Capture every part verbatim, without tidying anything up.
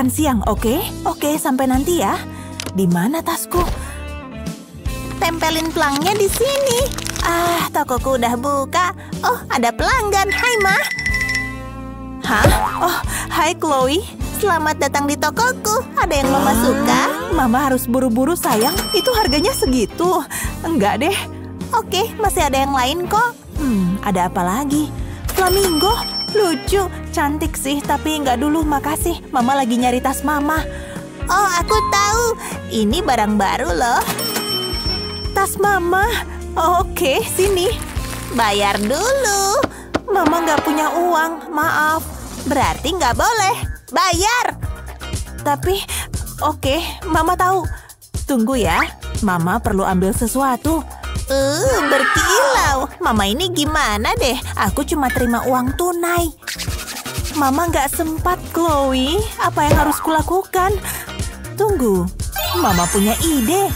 makan siang, oke? Okay? Oke, okay, sampai nanti ya. Di mana tasku? Tempelin pelangnya di sini. Ah, tokoku udah buka. Oh, ada pelanggan. Hai, Ma. Hah? Oh, hai, Chloe. Selamat datang di tokoku. Ada yang Mama suka? Mama harus buru-buru, sayang. Itu harganya segitu. Enggak deh. Oke, okay, masih ada yang lain kok. Hmm, ada apa lagi? Flamingo? Lucu, cantik sih, tapi nggak dulu, makasih. Mama lagi nyari tas Mama. Oh, aku tahu. Ini barang baru loh. Tas Mama. Oh, oke, okay, sini. Bayar dulu. Mama nggak punya uang, maaf. Berarti nggak boleh. Bayar. Tapi, oke, okay, Mama tahu. Tunggu ya, Mama perlu ambil sesuatu. Uh, berkilau. Mama ini gimana deh? Aku cuma terima uang tunai. Mama nggak sempat, Chloe. Apa yang harus kulakukan? Tunggu, Mama punya ide.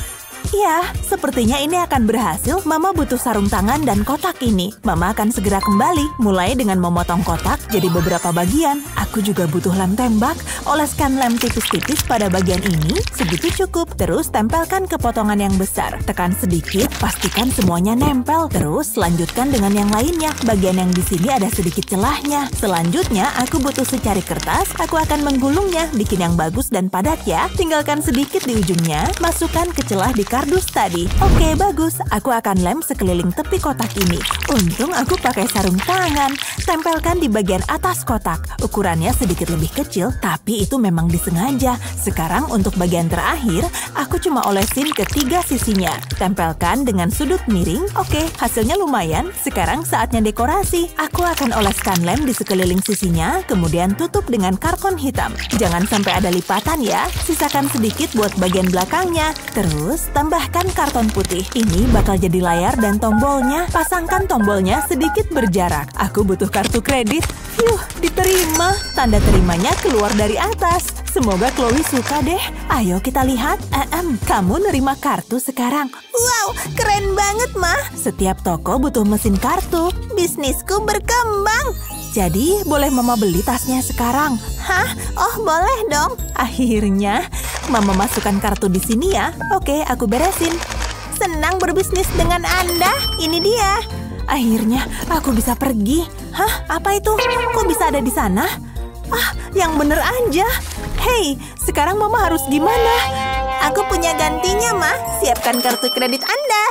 Ya, sepertinya ini akan berhasil. Mama butuh sarung tangan dan kotak ini. Mama akan segera kembali. Mulai dengan memotong kotak jadi beberapa bagian. Aku juga butuh lem tembak. Oleskan lem tipis-tipis pada bagian ini. Segitu cukup. Terus tempelkan ke potongan yang besar. Tekan sedikit, pastikan semuanya nempel. Terus lanjutkan dengan yang lainnya. Bagian yang di sini ada sedikit celahnya. Selanjutnya, aku butuh secari kertas. Aku akan menggulungnya. Bikin yang bagus dan padat ya. Tinggalkan sedikit di ujungnya. Masukkan ke celah di kardus tadi. Oke, bagus. Aku akan lem sekeliling tepi kotak ini. Untung aku pakai sarung tangan. Tempelkan di bagian atas kotak. Ukurannya sedikit lebih kecil, tapi itu memang disengaja. Sekarang untuk bagian terakhir, aku cuma olesin ketiga sisinya. Tempelkan dengan sudut miring. Oke, hasilnya lumayan. Sekarang saatnya dekorasi. Aku akan oleskan lem di sekeliling sisinya, kemudian tutup dengan karton hitam. Jangan sampai ada lipatan ya. Sisakan sedikit buat bagian belakangnya. Terus tambahkan karton putih. Ini bakal jadi layar dan tombolnya. Pasangkan tombolnya sedikit berjarak. Aku butuh kartu kredit. Yuh, diterima. Tanda terimanya keluar dari atas. Semoga Chloe suka deh. Ayo kita lihat. Ehem, kamu nerima kartu sekarang. Wow, keren banget, Ma. Setiap toko butuh mesin kartu. Bisnisku berkembang. Jadi, boleh Mama beli tasnya sekarang? Hah? Oh, boleh dong. Akhirnya, Mama masukkan kartu di sini ya. Oke, aku beresin. Senang berbisnis dengan Anda. Ini dia. Akhirnya, aku bisa pergi. Hah? Apa itu? Kok bisa ada di sana? Ah, yang bener aja. Hei, sekarang Mama harus gimana? Aku punya gantinya, Ma. Siapkan kartu kredit Anda.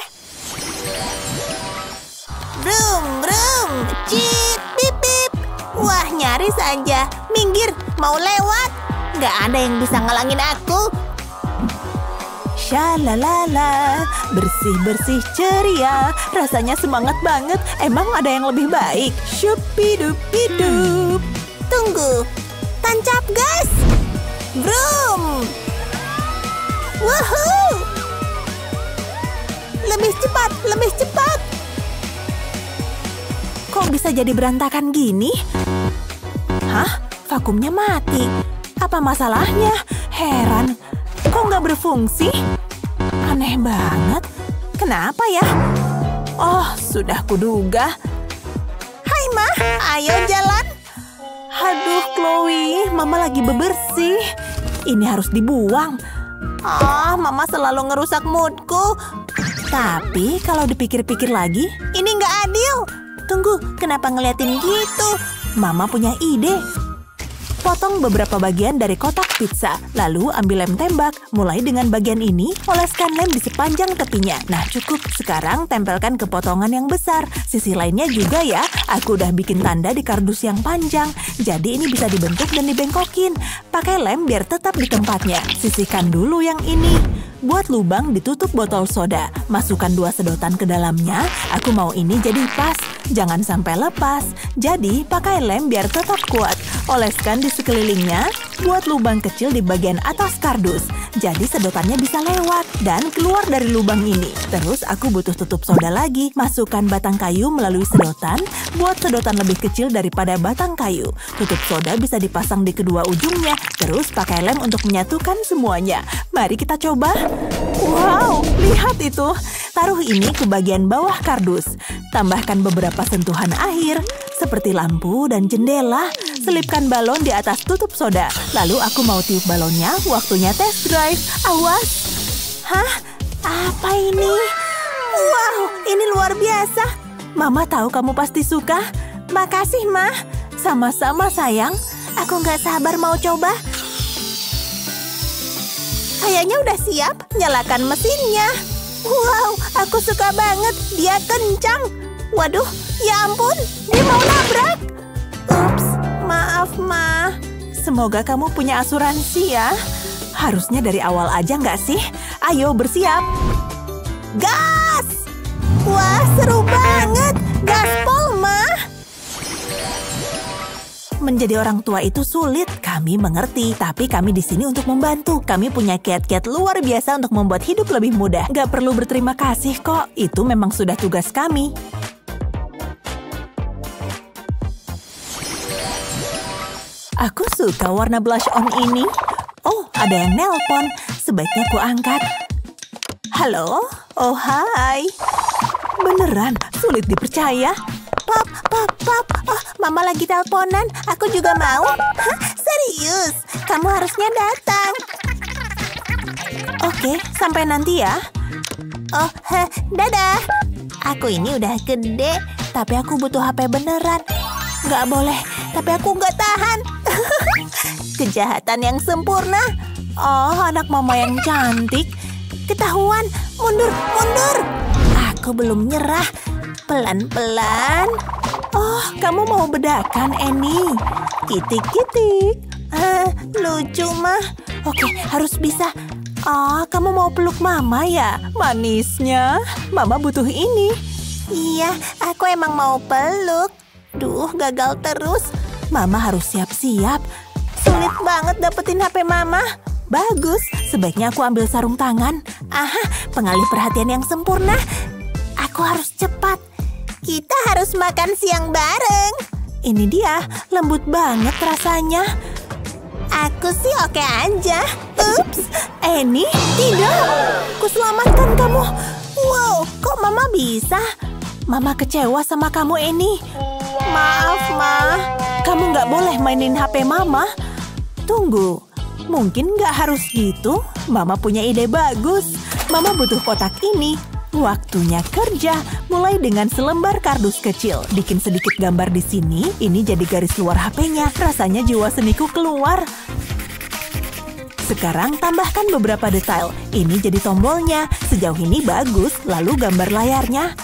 Brum, brum. Cip, pip, pip. Wah, nyaris aja. Minggir, mau lewat. Gak ada yang bisa ngalangin aku. Shalalala, bersih-bersih ceria. Rasanya semangat banget. Emang ada yang lebih baik? Shupidupidup. Tunggu. Tancap gas. Vroom. Woohoo. Lebih cepat, lebih cepat. Kok bisa jadi berantakan gini? Hah? Vakumnya mati. Apa masalahnya? Heran. Kok nggak berfungsi? Aneh banget. Kenapa ya? Oh, sudah kuduga. Hai, Ma. Ayo jalan. Aduh, Chloe. Mama lagi bebersih. Ini harus dibuang. Ah, oh, Mama selalu ngerusak moodku. Tapi kalau dipikir-pikir lagi, ini nggak adil. Tunggu, kenapa ngeliatin gitu? Mama punya ide. Potong beberapa bagian dari kotak pizza. Lalu ambil lem tembak. Mulai dengan bagian ini, oleskan lem di sepanjang tepinya. Nah, cukup. Sekarang tempelkan ke potongan yang besar. Sisi lainnya juga ya. Aku udah bikin tanda di kardus yang panjang. Jadi ini bisa dibentuk dan dibengkokin. Pakai lem biar tetap di tempatnya. Sisihkan dulu yang ini. Buat lubang ditutup botol soda. Masukkan dua sedotan ke dalamnya. Aku mau ini jadi pas. Jangan sampai lepas. Jadi, pakai lem biar tetap kuat. Oleskan di sekelilingnya, buat lubang kecil di bagian atas kardus. Jadi sedotannya bisa lewat dan keluar dari lubang ini. Terus aku butuh tutup soda lagi. Masukkan batang kayu melalui sedotan, buat sedotan lebih kecil daripada batang kayu. Tutup soda bisa dipasang di kedua ujungnya. Terus pakai lem untuk menyatukan semuanya. Mari kita coba. Wow, lihat itu. Taruh ini ke bagian bawah kardus. Tambahkan beberapa sentuhan akhir, seperti lampu dan jendela. selipkan balon di atas tutup soda. Lalu aku mau tiup balonnya, waktunya test drive. Awas! Hah? Apa ini? Wow, ini luar biasa. Mama tahu kamu pasti suka. Makasih, Ma. Sama-sama, sayang. Aku nggak sabar mau coba. Kayaknya udah siap. Nyalakan mesinnya. Wow, aku suka banget. Dia kencang. Waduh, ya ampun. Dia mau nabrak. Ups, maaf, Ma. Semoga kamu punya asuransi ya. Harusnya dari awal aja nggak sih? Ayo, bersiap. Gas! Wah, seru banget. Gaspol, Ma. Menjadi orang tua itu sulit, kami mengerti. Tapi kami di sini untuk membantu. Kami punya kiat-kiat luar biasa untuk membuat hidup lebih mudah. Gak perlu berterima kasih kok, itu memang sudah tugas kami. Aku suka warna blush on ini. Oh, ada yang nelpon. Sebaiknya ku angkat. Halo? Oh, hai. Beneran, sulit dipercaya. Pop, pop, pop. Oh, Mama lagi teleponan. Aku juga mau. Hah, serius? Kamu harusnya datang. Oke, sampai nanti ya. Oh, heh, dadah. Aku ini udah gede, tapi aku butuh H P beneran. Nggak boleh, tapi aku nggak tahan. Kejahatan yang sempurna. Oh, anak Mama yang cantik. Ketahuan, mundur, mundur. Aku belum nyerah. Pelan-pelan. Oh, kamu mau bedakan, Annie? Kitik-kitik. Ah, lucu, mah. Oke, harus bisa. Oh, kamu mau peluk Mama ya? Manisnya. Mama butuh ini. Iya, aku emang mau peluk. Duh, gagal terus. Mama harus siap-siap. Sulit banget dapetin H P Mama. Bagus, sebaiknya aku ambil sarung tangan. Aha, pengalih perhatian yang sempurna. Aku harus cepat. Kita harus makan siang bareng. Ini dia, lembut banget rasanya. Aku sih oke aja. Ups, Annie, tidak. Kuselamatkan kamu. Wow, kok Mama bisa? Mama kecewa sama kamu, Annie. Maaf, Ma. Kamu nggak boleh mainin H P Mama. Tunggu, mungkin nggak harus gitu. Mama punya ide bagus. Mama butuh kotak ini. Waktunya kerja. Mulai dengan selembar kardus kecil. Bikin sedikit gambar di sini. Ini jadi garis luar H P-nya. Rasanya jiwa seniku keluar. Sekarang tambahkan beberapa detail. Ini jadi tombolnya. Sejauh ini bagus. Lalu gambar layarnya.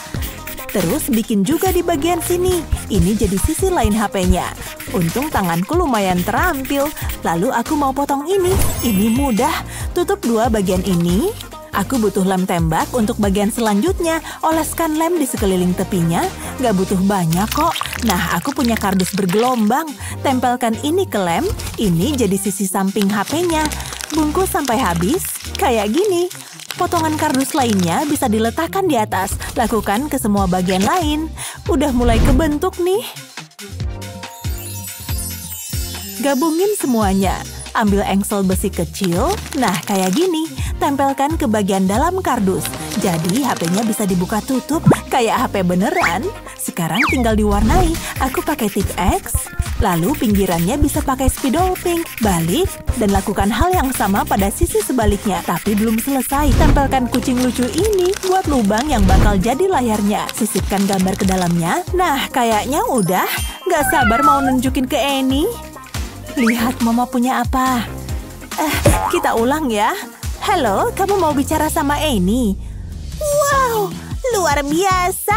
Terus bikin juga di bagian sini. Ini jadi sisi lain H P-nya. Untung tanganku lumayan terampil. Lalu aku mau potong ini. Ini mudah. Tutup dua bagian ini. Aku butuh lem tembak untuk bagian selanjutnya. Oleskan lem di sekeliling tepinya. Gak butuh banyak kok. Nah, aku punya kardus bergelombang. Tempelkan ini ke lem. Ini jadi sisi samping H P-nya. Bungkus sampai habis. Kayak gini. Potongan kardus lainnya bisa diletakkan di atas. Lakukan ke semua bagian lain. Udah mulai kebentuk nih. Gabungin semuanya. Ambil engsel besi kecil. Nah, kayak gini. Tempelkan ke bagian dalam kardus. Jadi, H P-nya bisa dibuka tutup. Kayak H P beneran. Sekarang tinggal diwarnai. Aku pakai tip X. Lalu, pinggirannya bisa pakai spidol pink. Balik, dan lakukan hal yang sama pada sisi sebaliknya. Tapi belum selesai. Tempelkan kucing lucu ini. Buat lubang yang bakal jadi layarnya. Sisipkan gambar ke dalamnya. Nah, kayaknya udah. Nggak sabar mau nunjukin ke Annie. Lihat Mama punya apa. Eh, kita ulang ya. Halo, kamu mau bicara sama Annie? Wow, luar biasa.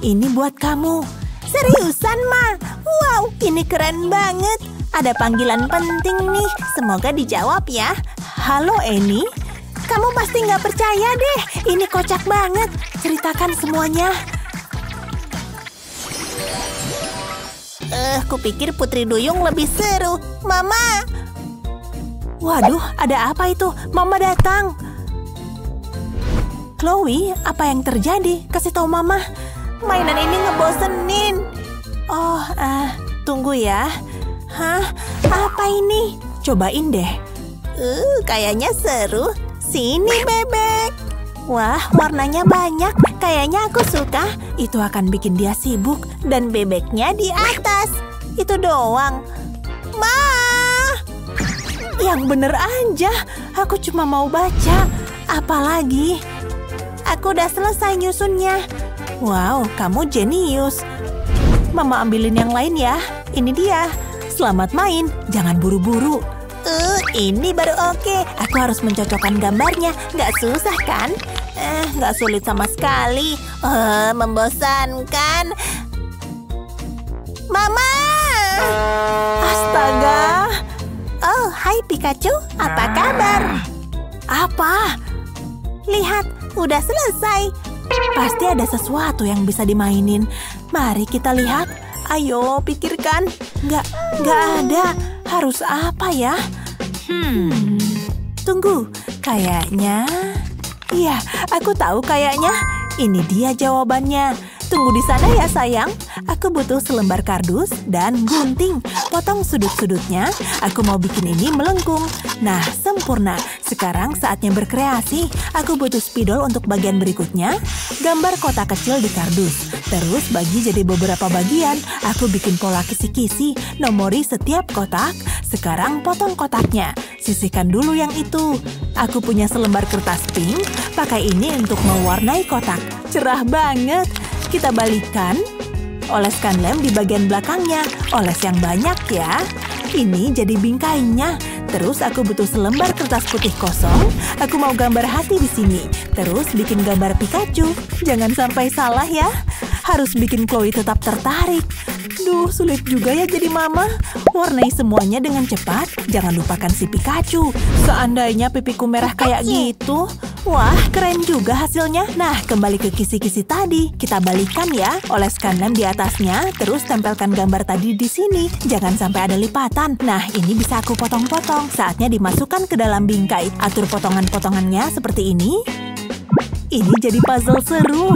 Ini buat kamu. Seriusan, Ma. Wow, ini keren banget. Ada panggilan penting nih. Semoga dijawab ya. Halo, Annie. Kamu pasti nggak percaya deh. Ini kocak banget. Ceritakan semuanya. Eh, uh, kupikir Putri Duyung lebih seru. Mama! Waduh, ada apa itu? Mama datang. Chloe, apa yang terjadi? Kasih tahu Mama. Mainan ini ngebosenin. Oh, uh, tunggu ya. Hah? Apa ini? Cobain deh. Uh, kayaknya seru. Sini, bebek. Wah, warnanya banyak. Kayaknya aku suka. Itu akan bikin dia sibuk. Dan bebeknya di atas. Itu doang. Yang bener aja, aku cuma mau baca. Apalagi? Aku udah selesai nyusunnya. Wow, kamu jenius. Mama ambilin yang lain ya. Ini dia. Selamat main, jangan buru-buru. Uh, ini baru oke. Aku harus mencocokkan gambarnya. Nggak susah kan? Eh, nggak sulit sama sekali. Uh, membosankan. Mama! Astaga! Oh, hai Pikachu. Apa kabar? Apa? Lihat, udah selesai. Pasti ada sesuatu yang bisa dimainin. Mari kita lihat. Ayo, pikirkan. Nggak, nggak ada. Harus apa ya? Hmm. Tunggu, kayaknya... Iya, aku tahu kayaknya. Ini dia jawabannya. Tunggu di sana ya, sayang. Aku butuh selembar kardus dan gunting. Potong sudut-sudutnya. Aku mau bikin ini melengkung. Nah, sempurna. Sekarang saatnya berkreasi. Aku butuh spidol untuk bagian berikutnya. Gambar kota kecil di kardus. Terus bagi jadi beberapa bagian. Aku bikin pola kisi-kisi. Nomori setiap kotak. Sekarang potong kotaknya. Sisihkan dulu yang itu. Aku punya selembar kertas pink. Pakai ini untuk mewarnai kotak. Cerah banget. Kita balikkan. Oleskan lem di bagian belakangnya. Oles yang banyak ya. Ini jadi bingkainya. Terus aku butuh selembar kertas putih kosong. Aku mau gambar hati di sini. Terus bikin gambar Pikachu. Jangan sampai salah ya. Harus bikin Chloe tetap tertarik. Duh, sulit juga ya jadi mama. Warnai semuanya dengan cepat. Jangan lupakan si Pikachu. Seandainya pipiku merah kayak gitu. Wah, keren juga hasilnya. Nah, kembali ke kisi-kisi tadi. Kita balikkan ya. Oleskan lem di atasnya. Terus tempelkan gambar tadi di sini. Jangan sampai ada lipatan. Nah, ini bisa aku potong-potong. Saatnya dimasukkan ke dalam bingkai. Atur potongan-potongannya seperti ini. Ini jadi puzzle seru.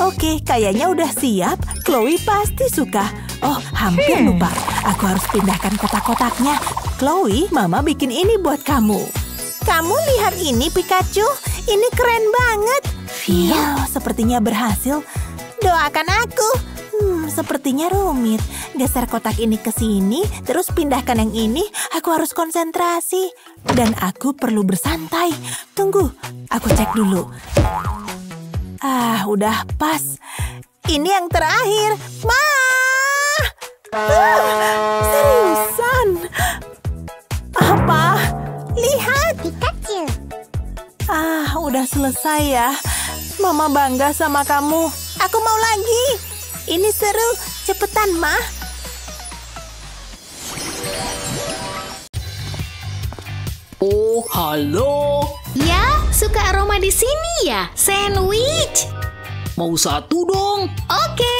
Oke, kayaknya udah siap. Chloe pasti suka. Oh, hampir lupa. Aku harus pindahkan kotak-kotaknya. Chloe, mama bikin ini buat kamu. Kamu lihat ini, Pikachu. Ini keren banget. Wow, sepertinya berhasil. Doakan aku. Hmm, sepertinya rumit. Geser kotak ini ke sini, terus pindahkan yang ini. Aku harus konsentrasi. Dan aku perlu bersantai. Tunggu, aku cek dulu. Ah, udah pas. Ini yang terakhir. Ma! Ah, seriusan? Apa? Lihat. Pikachu. Ah, udah selesai ya. Mama bangga sama kamu. Aku mau lagi. Ini seru. Cepetan, Ma. Oh, halo. Ya, suka aroma di sini ya? Sandwich. Mau satu dong. Oke.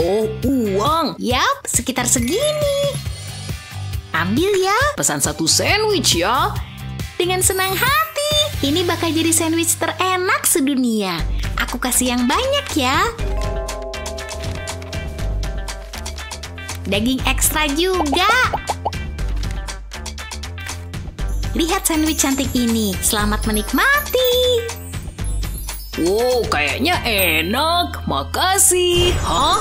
Oh, uang. Yap, sekitar segini. Ambil ya. Pesan satu sandwich ya. Dengan senang hati. Ini bakal jadi sandwich terenak sedunia. Aku kasih yang banyak ya. Daging ekstra juga. Lihat sandwich cantik ini. Selamat menikmati. Wow, kayaknya enak. Makasih. Hah?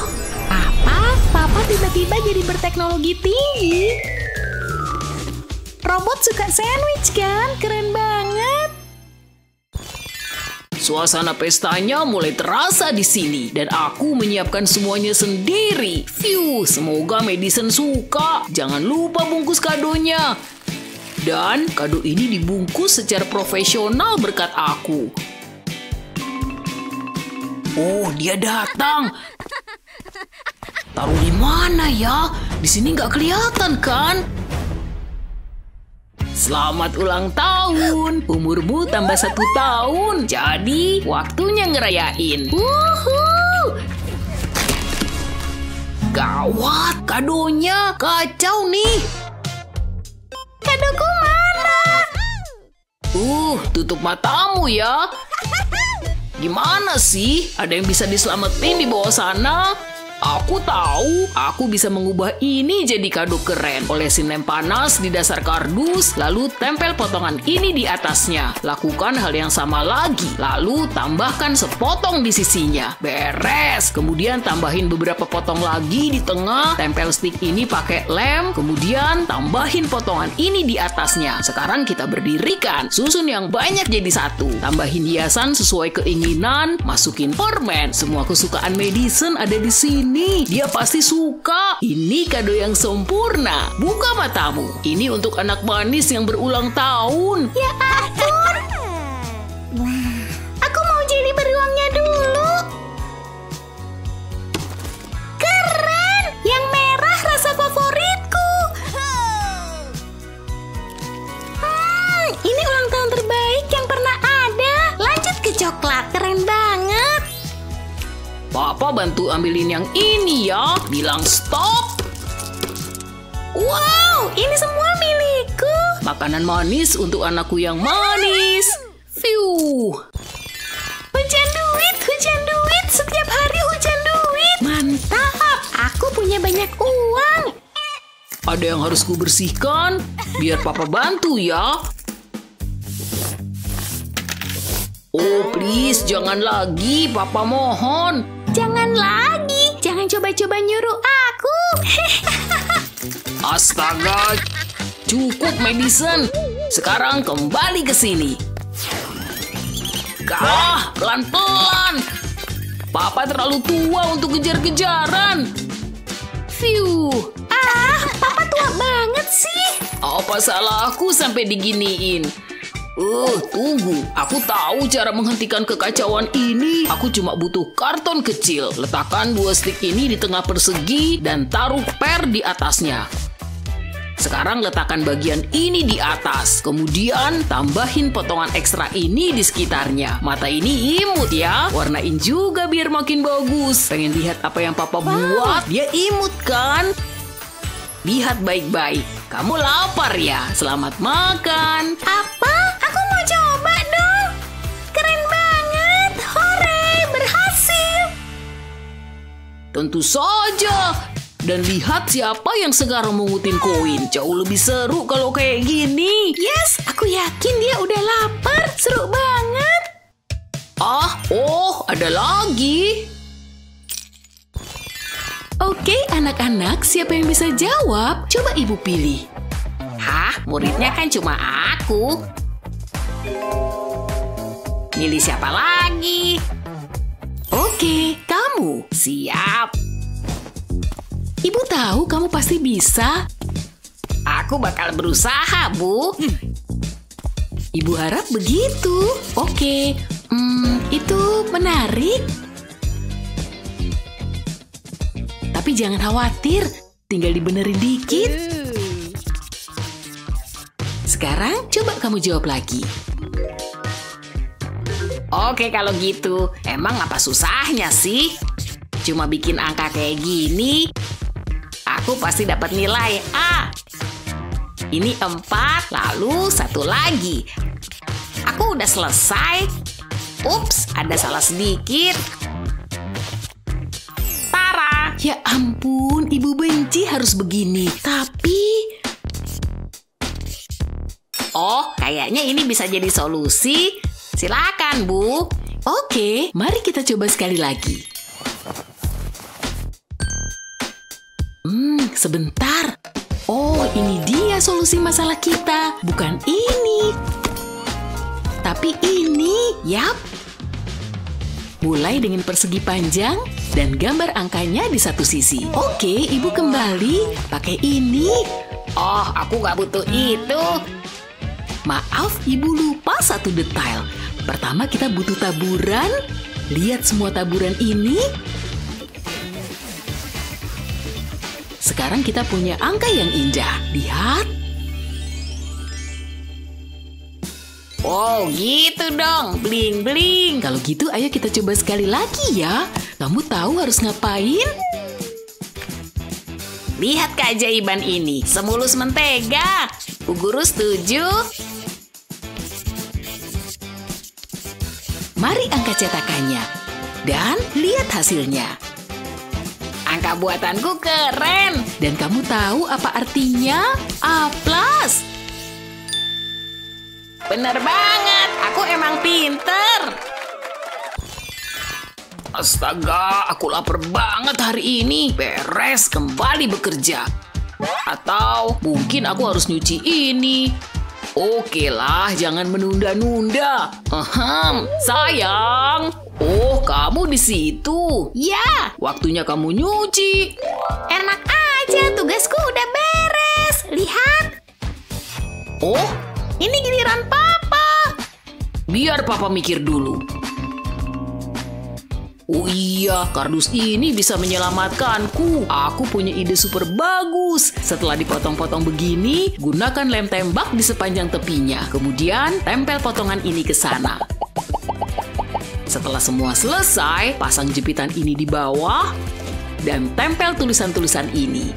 Apa? Papa tiba-tiba jadi berteknologi tinggi. Robot suka sandwich kan? Keren banget. Suasana pestanya mulai terasa di sini dan aku menyiapkan semuanya sendiri. Phew, semoga Madison suka. Jangan lupa bungkus kadonya. Dan kado ini dibungkus secara profesional berkat aku. Oh, dia datang. Taruh di mana ya? Di sini nggak kelihatan kan? Selamat ulang tahun, umurmu tambah satu tahun, jadi waktunya ngerayain. Wuhuu! Gawat, kadonya kacau nih. Kadoku mana? Uh, tutup matamu ya. Gimana sih? Ada yang bisa diselamatin di bawah sana? Aku tahu, aku bisa mengubah ini jadi kado keren. Olesin lem panas di dasar kardus, lalu tempel potongan ini di atasnya. Lakukan hal yang sama lagi, lalu tambahkan sepotong di sisinya. Beres! Kemudian tambahin beberapa potong lagi di tengah, tempel stick ini pakai lem, kemudian tambahin potongan ini di atasnya. Sekarang kita berdirikan, susun yang banyak jadi satu. Tambahin hiasan sesuai keinginan, masukin permen. Semua kesukaan Madison ada di sini. Dia pasti suka. Ini kado yang sempurna. Buka matamu. Ini untuk anak manis yang berulang tahun. Ya ampun. Aku mau jadi beruangnya dulu. Keren. Yang merah rasa favoritku. Hmm, ini ulang tahun terbaik yang pernah ada. Lanjut ke coklat. Keren banget. Papa bantu ambilin yang ini ya. Bilang stop. Wow, ini semua milikku. Makanan manis untuk anakku yang manis. Fiu. Hujan duit, hujan duit. Setiap hari hujan duit. Mantap, aku punya banyak uang. Ada yang harus ku bersihkan. Biar papa bantu ya. Oh, please, jangan lagi. Papa mohon. Jangan lagi, jangan coba-coba nyuruh aku. Astaga, cukup Madison. Sekarang kembali ke sini. Kah, pelan-pelan. Papa terlalu tua untuk kejar-kejaran. Fiu. Ah, papa tua banget sih. Apa salahku sampai diginiin? Uh, tunggu. Aku tahu cara menghentikan kekacauan ini. Aku cuma butuh karton kecil. Letakkan dua stick ini di tengah persegi dan taruh per di atasnya. Sekarang letakkan bagian ini di atas. Kemudian tambahin potongan ekstra ini di sekitarnya. Mata ini imut ya. Warnain juga biar makin bagus. Pengen lihat apa yang papa buat? Dia imut kan? Lihat baik-baik. Kamu lapar ya? Selamat makan. Apa? Aku mau coba dong. Keren banget. Hore, berhasil. Tentu saja. Dan lihat siapa yang sekarang mengutin koin. Jauh lebih seru kalau kayak gini. Yes, aku yakin dia udah lapar. Seru banget. Ah, oh, ada lagi. Oke, anak-anak, siapa yang bisa jawab? Coba ibu pilih. Hah? Muridnya kan cuma aku. Milih siapa lagi? Oke, kamu. Siap. Ibu tahu kamu pasti bisa. Aku bakal berusaha, Bu. Ibu harap begitu. Oke, hmm, itu menarik. Tapi jangan khawatir, tinggal dibenerin dikit. Sekarang coba kamu jawab lagi. Oke kalau gitu, emang apa susahnya sih? Cuma bikin angka kayak gini, aku pasti dapat nilai A. Ini empat, lalu satu lagi. Aku udah selesai. Ups, ada salah sedikit. Ya ampun, ibu benci harus begini. Tapi... Oh, kayaknya ini bisa jadi solusi. Silakan, Bu. Oke, mari kita coba sekali lagi. Hmm, sebentar. Oh, ini dia solusi masalah kita. Bukan ini. Tapi ini, yap. Mulai dengan persegi panjang. Dan gambar angkanya di satu sisi. Oke, ibu kembali. Pakai ini. Oh, aku gak butuh itu. Maaf, ibu lupa satu detail. Pertama kita butuh taburan. Lihat semua taburan ini. Sekarang kita punya angka yang indah. Lihat. Oh, gitu dong. Bling-bling. Kalau gitu, ayo kita coba sekali lagi ya. Kamu tahu harus ngapain? Lihat keajaiban ini. Semulus mentega. Bu Guru setuju. Mari angkat cetakannya. Dan lihat hasilnya. kakak buatanku keren. Dan kamu tahu apa artinya? A plus. Bener banget, aku emang pinter. Astaga, aku lapar banget hari ini. Beres, kembali bekerja. Atau mungkin aku harus nyuci ini. Oke lah, jangan menunda-nunda. Ahem, sayang. Oh, kamu di situ. Ya. Waktunya kamu nyuci. Enak aja, tugasku udah beres. Lihat. Oh, ini giliran Papa. Biar Papa mikir dulu. Oh iya, kardus ini bisa menyelamatkanku. Aku punya ide super bagus. Setelah dipotong-potong begini, gunakan lem tembak di sepanjang tepinya. Kemudian, tempel potongan ini ke sana. Setelah semua selesai, pasang jepitan ini di bawah dan tempel tulisan-tulisan ini.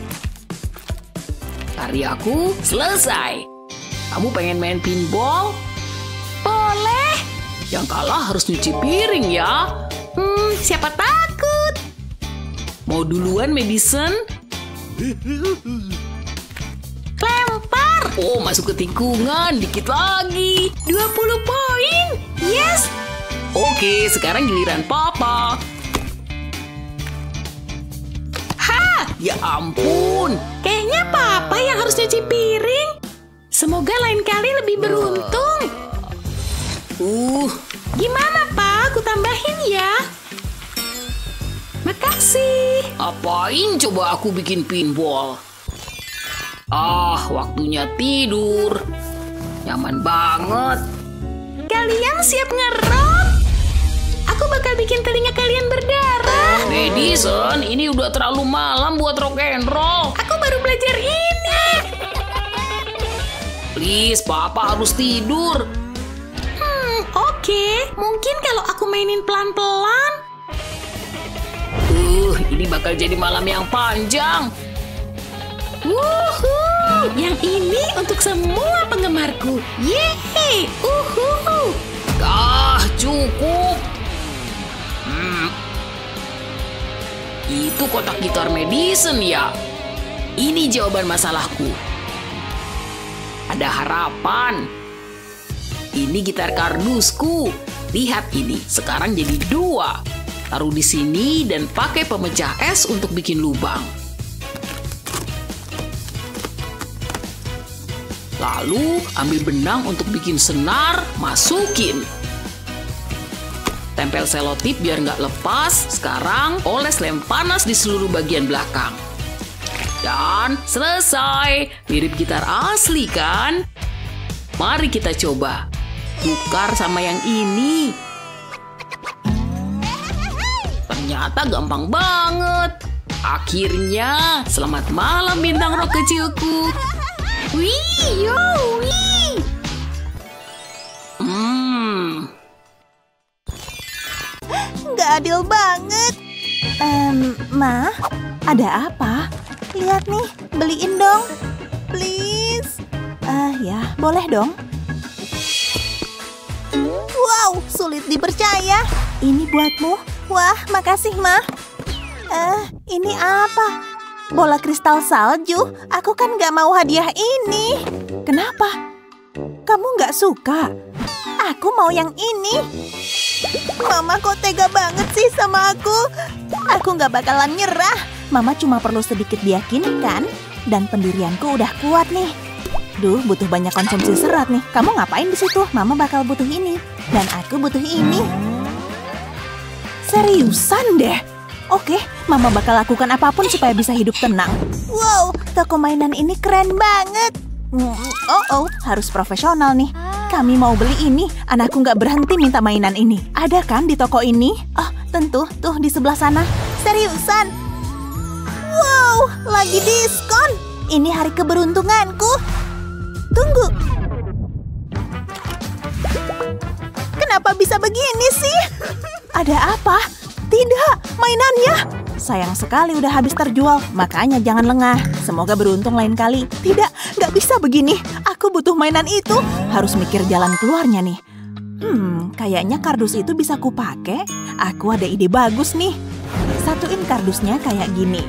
Karyaku selesai. Kamu pengen main pinball? Boleh. Yang kalah harus nyuci piring ya. Hmm, siapa takut? Mau duluan, Madison? Lempar! Oh, masuk ke tikungan. Dikit lagi. dua puluh poin! Yes! Oke, sekarang giliran Papa. Hah! Ya ampun! Kayaknya Papa yang harus nyuci piring. Semoga lain kali lebih beruntung. Uh... Gimana, Pak? Aku tambahin ya. Makasih. Apain coba aku bikin pinball? Ah, waktunya tidur. Nyaman banget. Kalian siap ngerok? Aku bakal bikin telinga kalian berdarah. Madison, ini udah terlalu malam buat rock and roll. Aku baru belajar ini. Please, Papa harus tidur. Oke, mungkin kalau aku mainin pelan-pelan. Uh, ini bakal jadi malam yang panjang. Wuhuu, yang ini untuk semua penggemarku. Yeay, uhuhu. Ah, cukup. Hmm. Itu kotak gitar Madison ya. Ini jawaban masalahku. Ada harapan. Ini gitar kardusku. Lihat ini, sekarang jadi dua. Taruh di sini dan pakai pemecah es untuk bikin lubang. Lalu ambil benang untuk bikin senar, masukin. Tempel selotip biar nggak lepas. Sekarang oles lem panas di seluruh bagian belakang. Dan selesai. Mirip gitar asli kan? Mari kita coba. Tukar sama yang ini. Ternyata gampang banget. Akhirnya, selamat malam bintang rock kecilku. Wih, yo, wih. Hmm. Nggak adil banget. Um, Ma, ada apa? Lihat nih, beliin dong. Please. Ah, uh, ya, boleh dong. Wow, sulit dipercaya. Ini buatmu. Wah, makasih, Ma. Eh, ini apa? Bola kristal salju? Aku kan gak mau hadiah ini. Kenapa? Kamu gak suka? Aku mau yang ini. Mama kok tega banget sih sama aku? Aku gak bakalan nyerah. Mama cuma perlu sedikit diyakinkan. Dan pendirianku udah kuat nih. Duh, butuh banyak konsumsi serat nih. Kamu ngapain di situ? Mama bakal butuh ini. Dan aku butuh ini. Seriusan deh. Oke, Mama bakal lakukan apapun supaya bisa hidup tenang. Wow, toko mainan ini keren banget. Oh, oh, harus profesional nih. Kami mau beli ini. Anakku nggak berhenti minta mainan ini. Ada kan di toko ini? Oh, tentu. Tuh, di sebelah sana. Seriusan. Wow, lagi diskon. Ini hari keberuntunganku. Tunggu. Kenapa bisa begini sih? Ada apa? Tidak, mainannya. Sayang sekali udah habis terjual. Makanya jangan lengah. Semoga beruntung lain kali. Tidak, nggak bisa begini. Aku butuh mainan itu. Harus mikir jalan keluarnya nih. Hmm, kayaknya kardus itu bisa kupakai. Aku ada ide bagus nih. Satuin kardusnya kayak gini.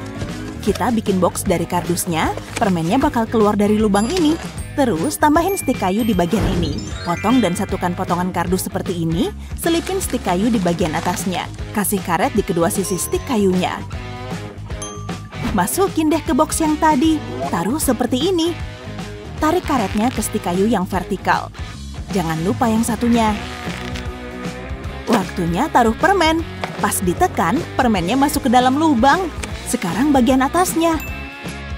Kita bikin box dari kardusnya, permennya bakal keluar dari lubang ini. Terus tambahin stik kayu di bagian ini. Potong dan satukan potongan kardus seperti ini, selipin stik kayu di bagian atasnya. Kasih karet di kedua sisi stik kayunya. Masukin deh ke box yang tadi. Taruh seperti ini. Tarik karetnya ke stik kayu yang vertikal. Jangan lupa yang satunya. Waktunya taruh permen. Pas ditekan, permennya masuk ke dalam lubang. Sekarang bagian atasnya.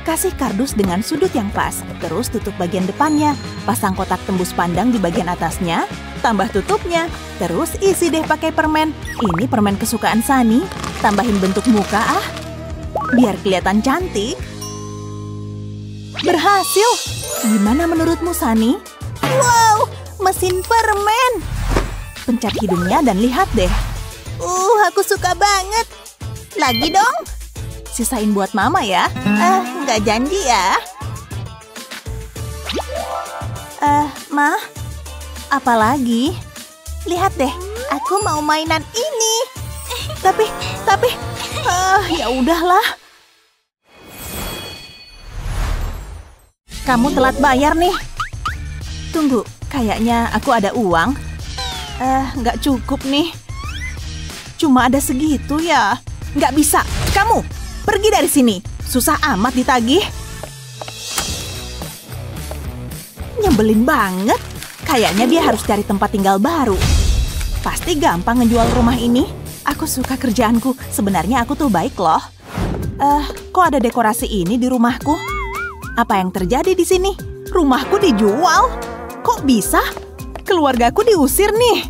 Kasih kardus dengan sudut yang pas. Terus tutup bagian depannya. Pasang kotak tembus pandang di bagian atasnya. Tambah tutupnya. Terus isi deh pakai permen. Ini permen kesukaan Sunny. Tambahin bentuk muka ah. Biar kelihatan cantik. Berhasil! Gimana menurutmu, Sunny? Wow, mesin permen! Pencet hidungnya dan lihat deh. Uh, aku suka banget. Lagi dong? Sisain buat mama ya. Eh, uh, nggak janji ya. Eh, uh, ma? Apa lagi? Lihat deh, aku mau mainan ini. Tapi, tapi, uh, ya udahlah. Kamu telat bayar nih. Tunggu, kayaknya aku ada uang. Eh, nggak cukup nih. Cuma ada segitu ya. Nggak bisa. Kamu, pergi dari sini. Susah amat ditagih. Nyebelin banget. Kayaknya dia harus cari tempat tinggal baru. Pasti gampang ngejual rumah ini. Aku suka kerjaanku. Sebenarnya aku tuh baik loh. Eh, kok ada dekorasi ini di rumahku? Apa yang terjadi di sini? Rumahku dijual? Kok bisa? Keluargaku diusir nih.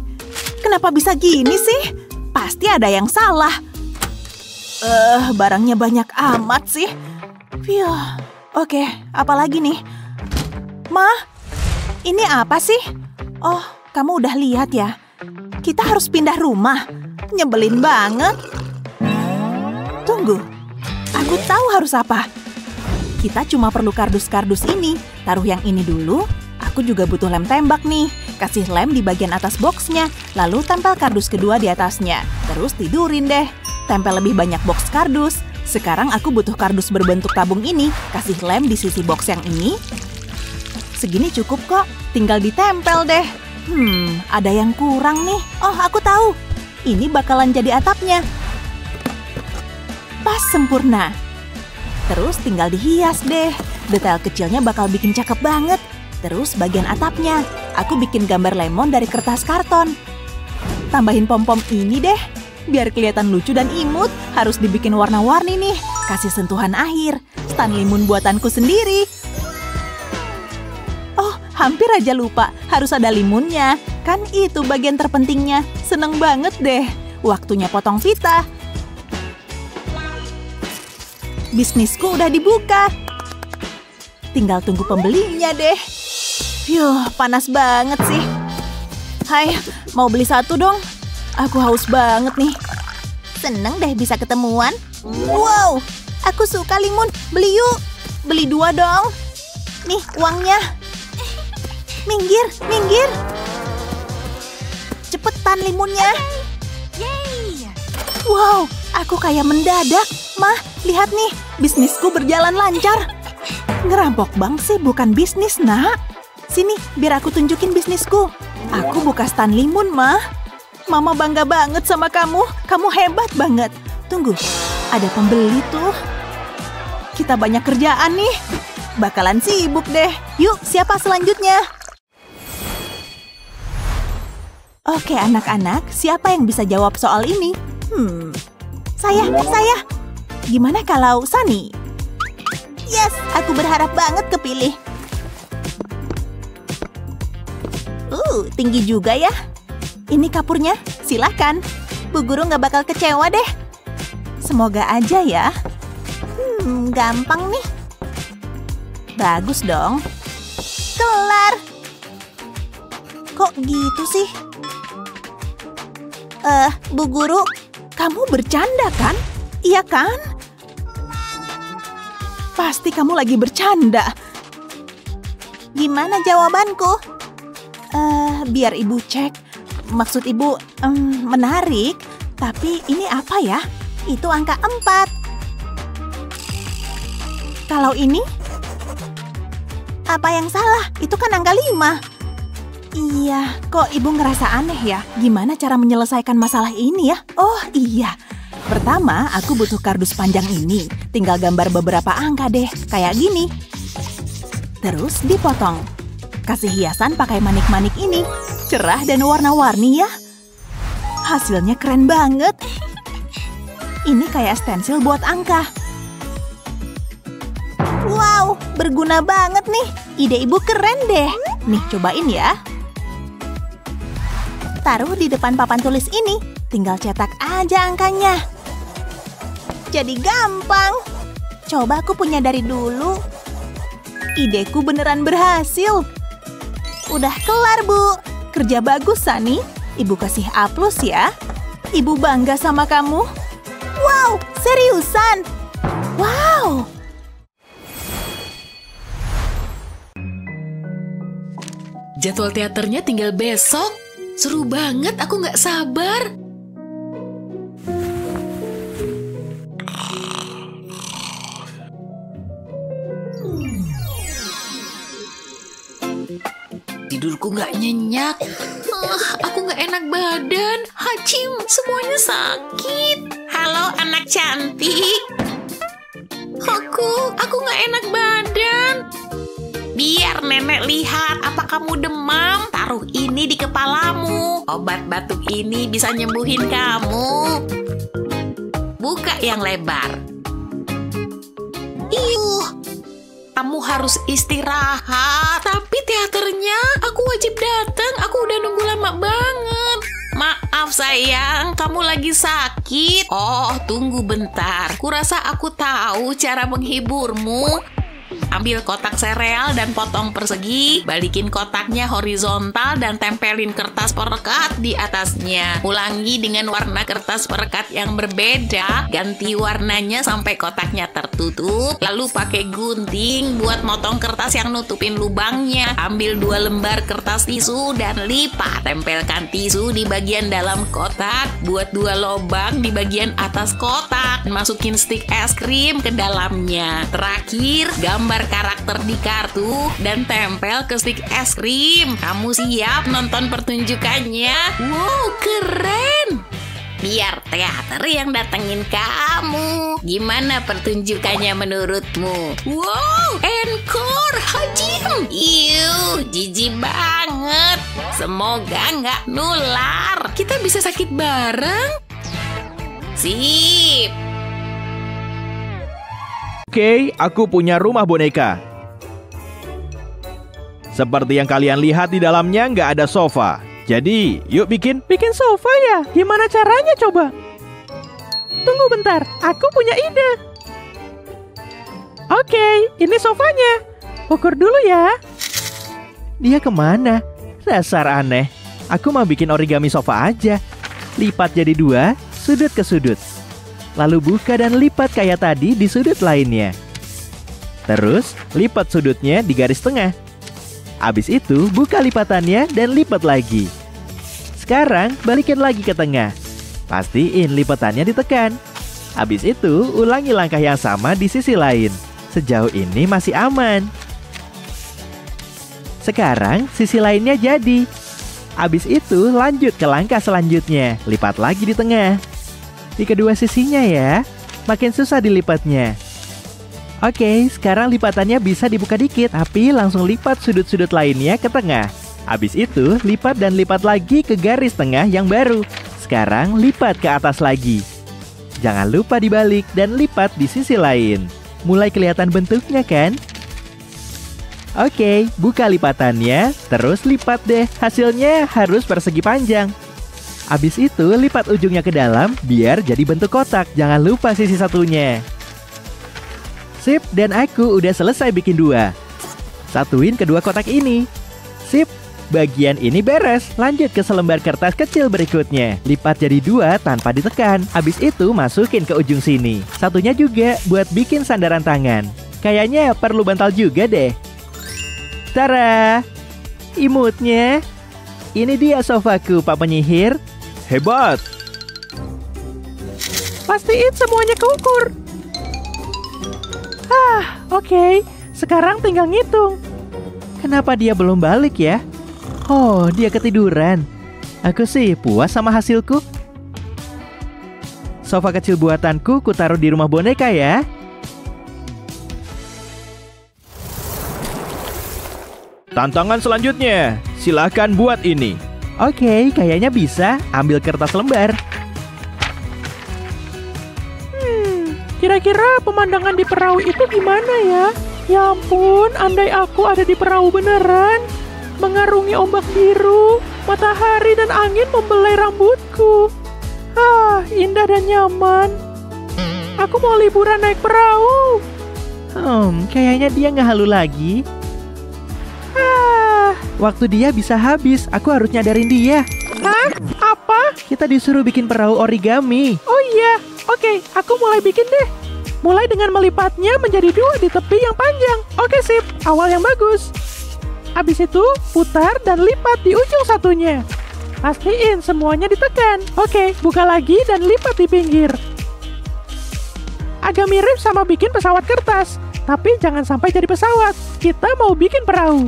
Kenapa bisa gini sih? Pasti ada yang salah. Eh, uh, barangnya banyak amat sih. Fiuh. Oke, apalagi nih? Ma, ini apa sih? Oh, kamu udah lihat ya? Kita harus pindah rumah. Nyebelin banget. Tunggu. Aku tahu harus apa. Kita cuma perlu kardus-kardus ini. Taruh yang ini dulu. Aku juga butuh lem tembak nih. Kasih lem di bagian atas boxnya. Lalu tempel kardus kedua di atasnya. Terus tidurin deh. Tempel lebih banyak box kardus. Sekarang aku butuh kardus berbentuk tabung ini. Kasih lem di sisi box yang ini. Segini cukup kok. Tinggal ditempel deh. Hmm, ada yang kurang nih. Oh, aku tahu. Ini bakalan jadi atapnya. Pas sempurna. Terus tinggal dihias deh. Detail kecilnya bakal bikin cakep banget. Terus bagian atapnya. Aku bikin gambar lemon dari kertas karton. Tambahin pom-pom ini deh. Biar kelihatan lucu dan imut. Harus dibikin warna-warni nih. Kasih sentuhan akhir. Stand limun buatanku sendiri. Oh, hampir aja lupa. Harus ada limunnya. Kan itu bagian terpentingnya. Seneng banget deh. Waktunya potong pita. Bisnisku udah dibuka. Tinggal tunggu pembelinya deh. Yuh, panas banget sih. Hai, mau beli satu dong? Aku haus banget nih. Seneng deh bisa ketemuan. Wow, aku suka limun. Beli yuk. Beli dua dong. Nih, uangnya. Minggir, minggir. Cepetan limunnya. Wow, aku kayak mendadak. Mah, lihat nih, bisnisku berjalan lancar. Ngerampok bank sih bukan bisnis, nak. Sini, biar aku tunjukin bisnisku. Aku buka stand limun, mah. Mama bangga banget sama kamu. Kamu hebat banget. Tunggu, ada pembeli tuh. Kita banyak kerjaan nih. Bakalan sibuk deh. Yuk, siapa selanjutnya? Oke, anak-anak. Siapa yang bisa jawab soal ini? Hmm, saya, saya. Gimana kalau Sunny? Yes, aku berharap banget kepilih. Uh, tinggi juga ya. Ini kapurnya, silakan. Bu guru nggak bakal kecewa deh. Semoga aja ya. Hmm, gampang nih. Bagus dong. Kelar. Kok gitu sih? Eh, uh, bu guru, kamu bercanda kan? Iya kan? Pasti kamu lagi bercanda. Gimana jawabanku? Uh, biar ibu cek. Maksud ibu um, menarik. Tapi ini apa ya? itu angka empat. Kalau ini? Apa yang salah? Itu kan angka lima. Iya, kok ibu ngerasa aneh ya? Gimana cara menyelesaikan masalah ini ya? Oh iya. Pertama, aku butuh kardus panjang ini. Tinggal gambar beberapa angka deh, kayak gini. Terus dipotong. Kasih hiasan pakai manik-manik ini. Cerah dan warna-warni ya. Hasilnya keren banget. Ini kayak stensil buat angka. Wow, berguna banget nih. Ide ibu keren deh. Nih, cobain ya. Taruh di depan papan tulis ini. Tinggal cetak aja angkanya. Jadi gampang. Coba aku punya dari dulu. Ideku beneran berhasil. Udah kelar, Bu. Kerja bagus, Sunny. Ibu kasih A plus ya. Ibu bangga sama kamu. Wow, seriusan. Wow. Jadwal teaternya tinggal besok. Seru banget, aku nggak sabar. Tidurku nggak nyenyak. Oh, aku nggak enak badan. Hacim, semuanya sakit. Halo, anak cantik. Aku, aku nggak enak badan. Biar nenek lihat apa kamu demam. Taruh ini di kepalamu. Obat batuk ini bisa nyembuhin kamu. Buka yang lebar. Iuh, kamu harus istirahat. Tapi teaternya aku wajib datang. Aku udah nunggu lama banget. Maaf sayang, kamu lagi sakit. Oh, tunggu bentar. Kurasa aku tahu cara menghiburmu. Ambil kotak sereal dan potong persegi, balikin kotaknya horizontal dan tempelin kertas perekat di atasnya. Ulangi dengan warna kertas perekat yang berbeda, ganti warnanya sampai kotaknya tertutup, lalu pakai gunting buat motong kertas yang nutupin lubangnya. Ambil dua lembar kertas tisu dan lipat. Tempelkan tisu di bagian dalam kotak, buat dua lobang di bagian atas kotak. Masukin stik es krim ke dalamnya. Terakhir, gambar karakter di kartu dan tempel ke stik es krim. Kamu siap nonton pertunjukannya? Wow, keren! Biar teater yang datengin kamu. Gimana pertunjukannya menurutmu? Wow, encore, Hajim! Iu, jijik banget. Semoga nggak nular. Kita bisa sakit bareng. Sip! Oke, okay, aku punya rumah boneka. Seperti yang kalian lihat di dalamnya nggak ada sofa. Jadi, yuk bikin. Bikin sofa ya? Gimana caranya coba? Tunggu bentar, aku punya ide. Oke, okay, ini sofanya. Ukur dulu ya. Dia kemana? Dasar aneh. Aku mau bikin origami sofa aja. Lipat jadi dua, sudut ke sudut. Lalu buka dan lipat kayak tadi di sudut lainnya. Terus, lipat sudutnya di garis tengah. Abis itu, buka lipatannya dan lipat lagi. Sekarang, balikin lagi ke tengah. Pastiin lipatannya ditekan. Abis itu, ulangi langkah yang sama di sisi lain. Sejauh ini masih aman. Sekarang, sisi lainnya jadi. Abis itu, lanjut ke langkah selanjutnya. Lipat lagi di tengah. Di kedua sisinya ya, makin susah dilipatnya. Oke, sekarang lipatannya bisa dibuka dikit, tapi langsung lipat sudut-sudut lainnya ke tengah. Habis itu, lipat dan lipat lagi ke garis tengah yang baru. Sekarang lipat ke atas lagi. Jangan lupa dibalik dan lipat di sisi lain. Mulai kelihatan bentuknya kan? Oke, buka lipatannya, terus lipat deh. Hasilnya harus persegi panjang. Habis itu, lipat ujungnya ke dalam biar jadi bentuk kotak. Jangan lupa sisi satunya. Sip, dan aku udah selesai bikin dua. Satuin kedua kotak ini. Sip, bagian ini beres. Lanjut ke selembar kertas kecil berikutnya. Lipat jadi dua tanpa ditekan. Habis itu, masukin ke ujung sini. Satunya juga buat bikin sandaran tangan. Kayaknya perlu bantal juga deh. Tara! Imutnya. Ini dia sofaku, Pak Penyihir. Hebat! Pastiin semuanya keukur. Ah, oke. Okay. Sekarang tinggal ngitung. Kenapa dia belum balik ya? Oh, dia ketiduran. Aku sih puas sama hasilku. Sofa kecil buatanku kutaruh di rumah boneka ya. Tantangan selanjutnya, silahkan buat ini. Oke, kayaknya bisa. Ambil kertas lembar. Hmm, kira-kira pemandangan di perahu itu gimana ya? Ya ampun, andai aku ada di perahu beneran. Mengarungi ombak biru, matahari dan angin membelai rambutku. Ah, indah dan nyaman. Aku mau liburan naik perahu. Hmm, kayaknya dia nggak halu lagi. Ah, waktu dia bisa habis, aku harus nyadarin dia. Hah? Apa? Kita disuruh bikin perahu origami. Oh iya, oke, aku mulai bikin deh. Mulai dengan melipatnya menjadi dua di tepi yang panjang. Oke sip, awal yang bagus. Abis itu, putar dan lipat di ujung satunya. Pastiin semuanya ditekan. Oke, buka lagi dan lipat di pinggir. Agak mirip sama bikin pesawat kertas. Tapi jangan sampai jadi pesawat. Kita mau bikin perahu.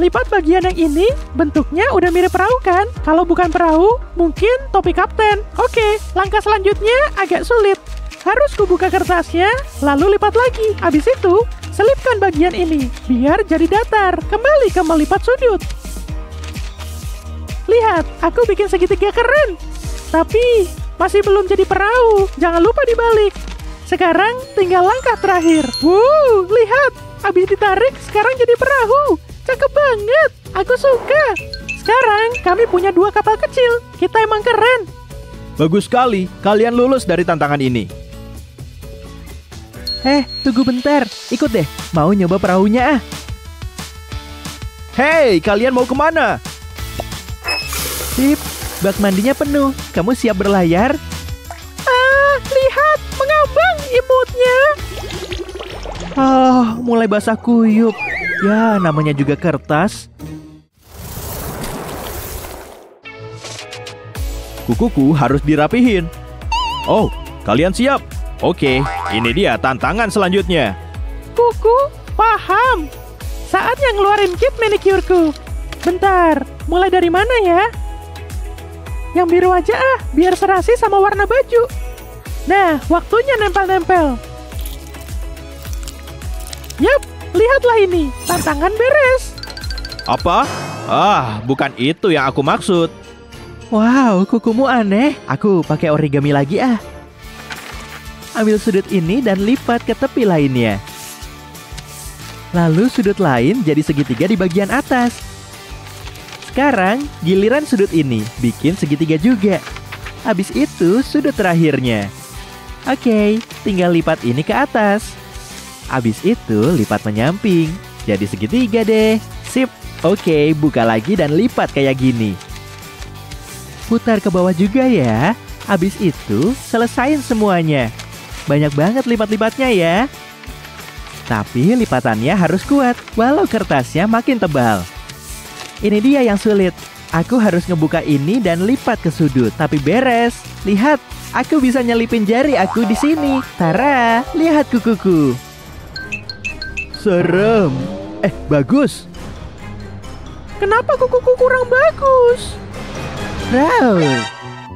Lipat bagian yang ini, bentuknya udah mirip perahu kan? Kalau bukan perahu, mungkin topi kapten. Oke, langkah selanjutnya agak sulit. Harus kubuka kertasnya, lalu lipat lagi. Abis itu, selipkan bagian ini, biar jadi datar. Kembali ke melipat sudut. Lihat, aku bikin segitiga keren. Tapi, masih belum jadi perahu. Jangan lupa dibalik. Sekarang tinggal langkah terakhir. Wow, lihat. Abis ditarik, sekarang jadi perahu. Cakep banget. Aku suka. Sekarang kami punya dua kapal kecil. Kita emang keren. Bagus sekali. Kalian lulus dari tantangan ini. Eh, tunggu bentar. Ikut deh. Mau nyoba perahunya ah. Hei, kalian mau kemana? Sip, bak mandinya penuh. Kamu siap berlayar? Ah, lihat. Mengambang imutnya. Oh, mulai basah kuyup. Ya, namanya juga kertas. Kukuku harus dirapihin. Oh, kalian siap? Oke, ini dia tantangan selanjutnya. Kuku, paham. Saatnya ngeluarin kit manicureku. Bentar, mulai dari mana ya? Yang biru aja ah, biar serasi sama warna baju. Nah, waktunya nempel-nempel. Yap, lihatlah ini. Tantangan beres. Apa? Ah, bukan itu yang aku maksud. Wow, kukumu aneh. Aku pakai origami lagi ah. Ambil sudut ini dan lipat ke tepi lainnya. Lalu sudut lain jadi segitiga di bagian atas. Sekarang, giliran sudut ini. Bikin segitiga juga. Habis itu, sudut terakhirnya. Oke, tinggal lipat ini ke atas. Habis itu, lipat menyamping. Jadi segitiga deh. Sip. Oke, buka lagi dan lipat kayak gini. Putar ke bawah juga ya. Habis itu, selesain semuanya. Banyak banget lipat-lipatnya ya. Tapi lipatannya harus kuat, walau kertasnya makin tebal. Ini dia yang sulit. Aku harus ngebuka ini dan lipat ke sudut, tapi beres. Lihat, aku bisa nyelipin jari aku di sini. Tara, lihat kukuku. Serem. Eh, bagus. Kenapa kukuku kurang bagus? Wow.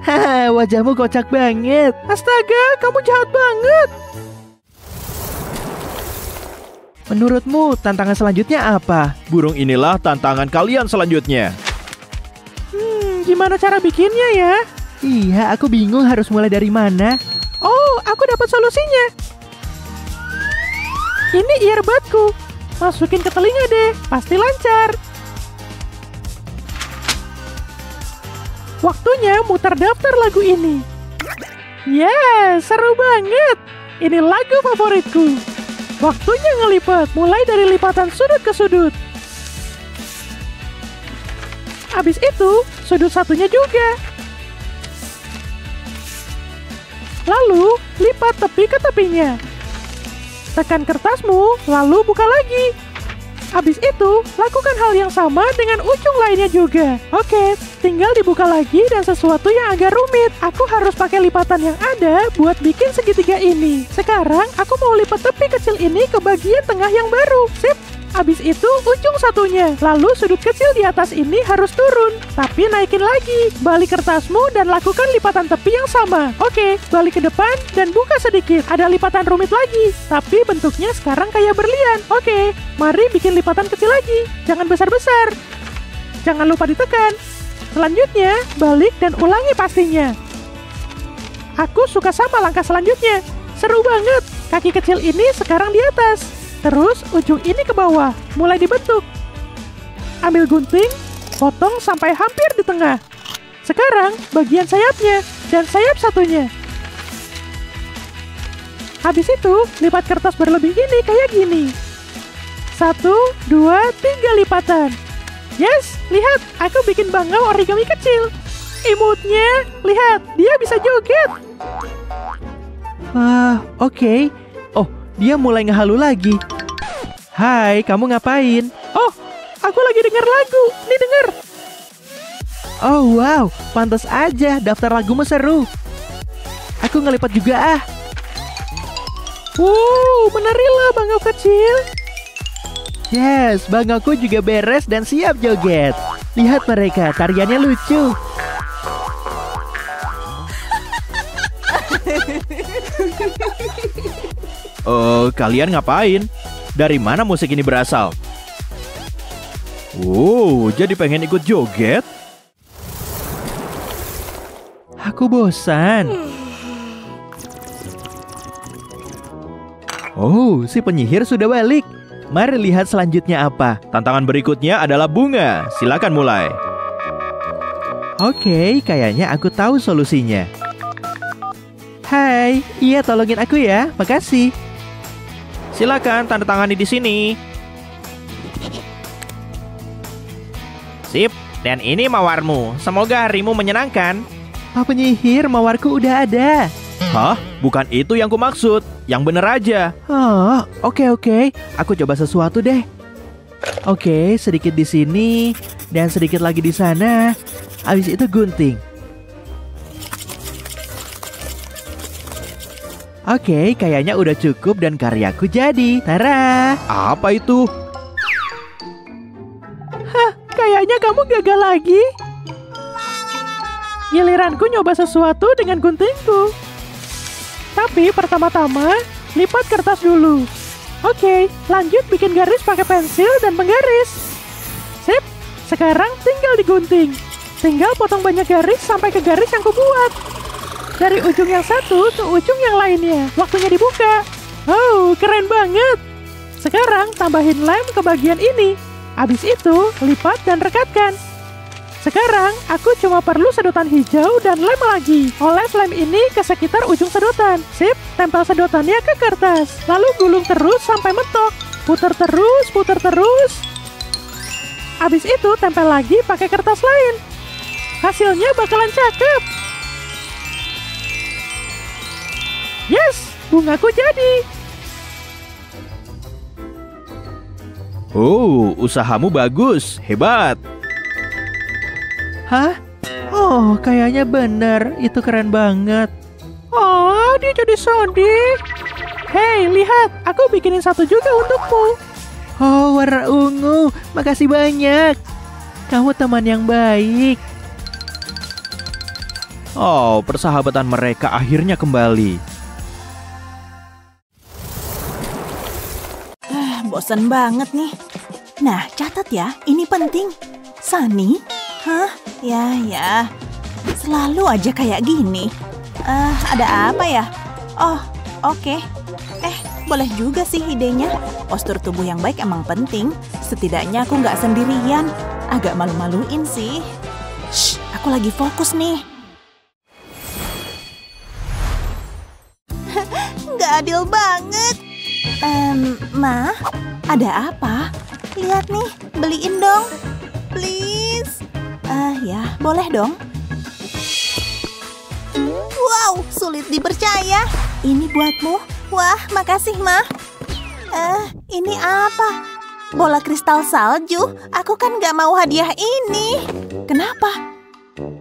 Haha, wajahmu kocak banget. Astaga, kamu jahat banget. Menurutmu, tantangan selanjutnya apa? Burung inilah tantangan kalian selanjutnya. Gimana cara bikinnya ya? Iya, aku bingung harus mulai dari mana. Oh, aku dapat solusinya. Ini earbudku. Masukin ke telinga deh, pasti lancar. Waktunya mutar daftar lagu ini. Yeah, seru banget. Ini lagu favoritku. Waktunya ngelipat, mulai dari lipatan sudut ke sudut. Habis itu, sudut satunya juga. Lalu, lipat tepi ke tepinya. Tekan kertasmu, lalu buka lagi. Habis itu, lakukan hal yang sama dengan ujung lainnya juga. Oke, tinggal dibuka lagi dan sesuatu yang agak rumit. Aku harus pakai lipatan yang ada buat bikin segitiga ini. Sekarang, aku mau lipat tepi kecil ini ke bagian tengah yang baru. Sip! Habis itu ujung satunya, lalu sudut kecil di atas ini harus turun. Tapi naikin lagi, balik kertasmu dan lakukan lipatan tepi yang sama. Oke, balik ke depan dan buka sedikit. Ada lipatan rumit lagi, tapi bentuknya sekarang kayak berlian. Oke, mari bikin lipatan kecil lagi. Jangan besar-besar. Jangan lupa ditekan. Selanjutnya, balik dan ulangi pastinya. Aku suka sama langkah selanjutnya. Seru banget. Kaki kecil ini sekarang di atas. Terus, ujung ini ke bawah, mulai dibentuk. Ambil gunting, potong sampai hampir di tengah. Sekarang, bagian sayapnya, dan sayap satunya. Habis itu, lipat kertas berlebih ini kayak gini. Satu, dua, tiga lipatan. Yes, lihat, aku bikin bangau origami kecil. Imutnya, lihat, dia bisa joget. Ah, uh, oke. Okay. Oh, dia mulai ngehalu lagi. Hai, kamu ngapain? Oh, aku lagi dengar lagu. Nih, dengar. Oh, wow. Pantas aja daftar lagumu seru. Aku ngelipat juga, ah. Wow, menarilah bangau kecil. Yes, bangauku juga beres dan siap joget. Lihat mereka, tariannya lucu. Oh, kalian ngapain? Dari mana musik ini berasal? Wow, jadi pengen ikut joget? Aku bosan. Oh, si penyihir sudah balik. Mari lihat selanjutnya apa. Tantangan berikutnya adalah bunga. Silakan mulai. Oke, kayaknya aku tahu solusinya. Hai, iya tolongin aku ya. Makasih. Silakan tanda tangani di sini. Sip, dan ini mawarmu. Semoga harimu menyenangkan. Pak penyihir, mawarku udah ada. Hah? Bukan itu yang kumaksud. Yang bener aja. Oh, oke oke. Aku coba sesuatu deh. Oke, sedikit di sini dan sedikit lagi di sana. Habis itu gunting. Oke, kayaknya udah cukup dan karyaku jadi. Tara! Apa itu? Hah, kayaknya kamu gagal lagi. Giliranku nyoba sesuatu dengan guntingku. Tapi pertama-tama, lipat kertas dulu. Oke, lanjut bikin garis pakai pensil dan penggaris. Sip, sekarang tinggal digunting. Tinggal potong banyak garis sampai ke garis yang kubuat. Dari ujung yang satu ke ujung yang lainnya. Waktunya dibuka. Oh, keren banget. Sekarang tambahin lem ke bagian ini. Habis itu, lipat dan rekatkan. Sekarang, aku cuma perlu sedotan hijau dan lem lagi. Oles lem ini ke sekitar ujung sedotan. Sip, tempel sedotannya ke kertas. Lalu gulung terus sampai mentok. Putar terus, putar terus. Habis itu, tempel lagi pakai kertas lain. Hasilnya bakalan cakep. Yes, bungaku jadi. Oh, usahamu bagus, hebat. Hah? Oh, kayaknya benar, itu keren banget. Oh, dia jadi sedih. Hei, lihat, aku bikinin satu juga untukmu. Oh, warna ungu, makasih banyak. Kamu teman yang baik. Oh, persahabatan mereka akhirnya kembali. Bosan banget nih. Nah, catat ya, ini penting. Sunny? Hah? Ya, ya. Selalu aja kayak gini. Uh, ada apa ya? Oh, oke. Okay. Eh, boleh juga sih idenya. Postur tubuh yang baik emang penting. Setidaknya aku nggak sendirian. Agak malu-maluin sih. Shh, aku lagi fokus nih. Nggak adil banget. Ehm, um, Ma, ada apa? Lihat nih, beliin dong. Please. Eh, uh, ya, boleh dong. Wow, sulit dipercaya. Ini buatmu. Wah, makasih, Ma. Eh, uh, ini apa? bola kristal salju. Aku kan gak mau hadiah ini. Kenapa?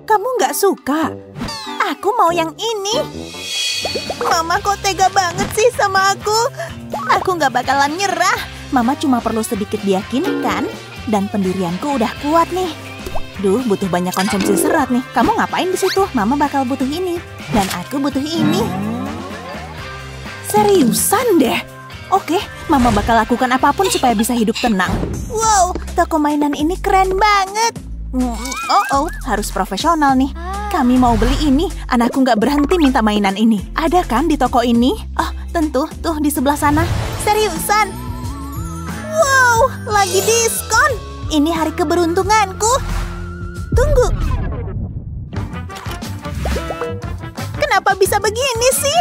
Kamu gak suka? Aku mau yang ini. Mama kok tega banget sih sama aku? Aku gak bakalan nyerah. Mama cuma perlu sedikit diyakinkan. Dan pendirianku udah kuat nih. Duh, butuh banyak konsumsi serat nih. Kamu ngapain di situ? Mama bakal butuh ini. Dan aku butuh ini. Seriusan deh. Oke, Mama bakal lakukan apapun supaya bisa hidup tenang. Wow, toko mainan ini keren banget. Oh-oh, harus profesional nih. Kami mau beli ini. Anakku nggak berhenti minta mainan ini. Ada kan di toko ini? Oh, tentu. Tuh, di sebelah sana. Seriusan? Wow, lagi diskon. Ini hari keberuntunganku. Tunggu. Kenapa bisa begini sih?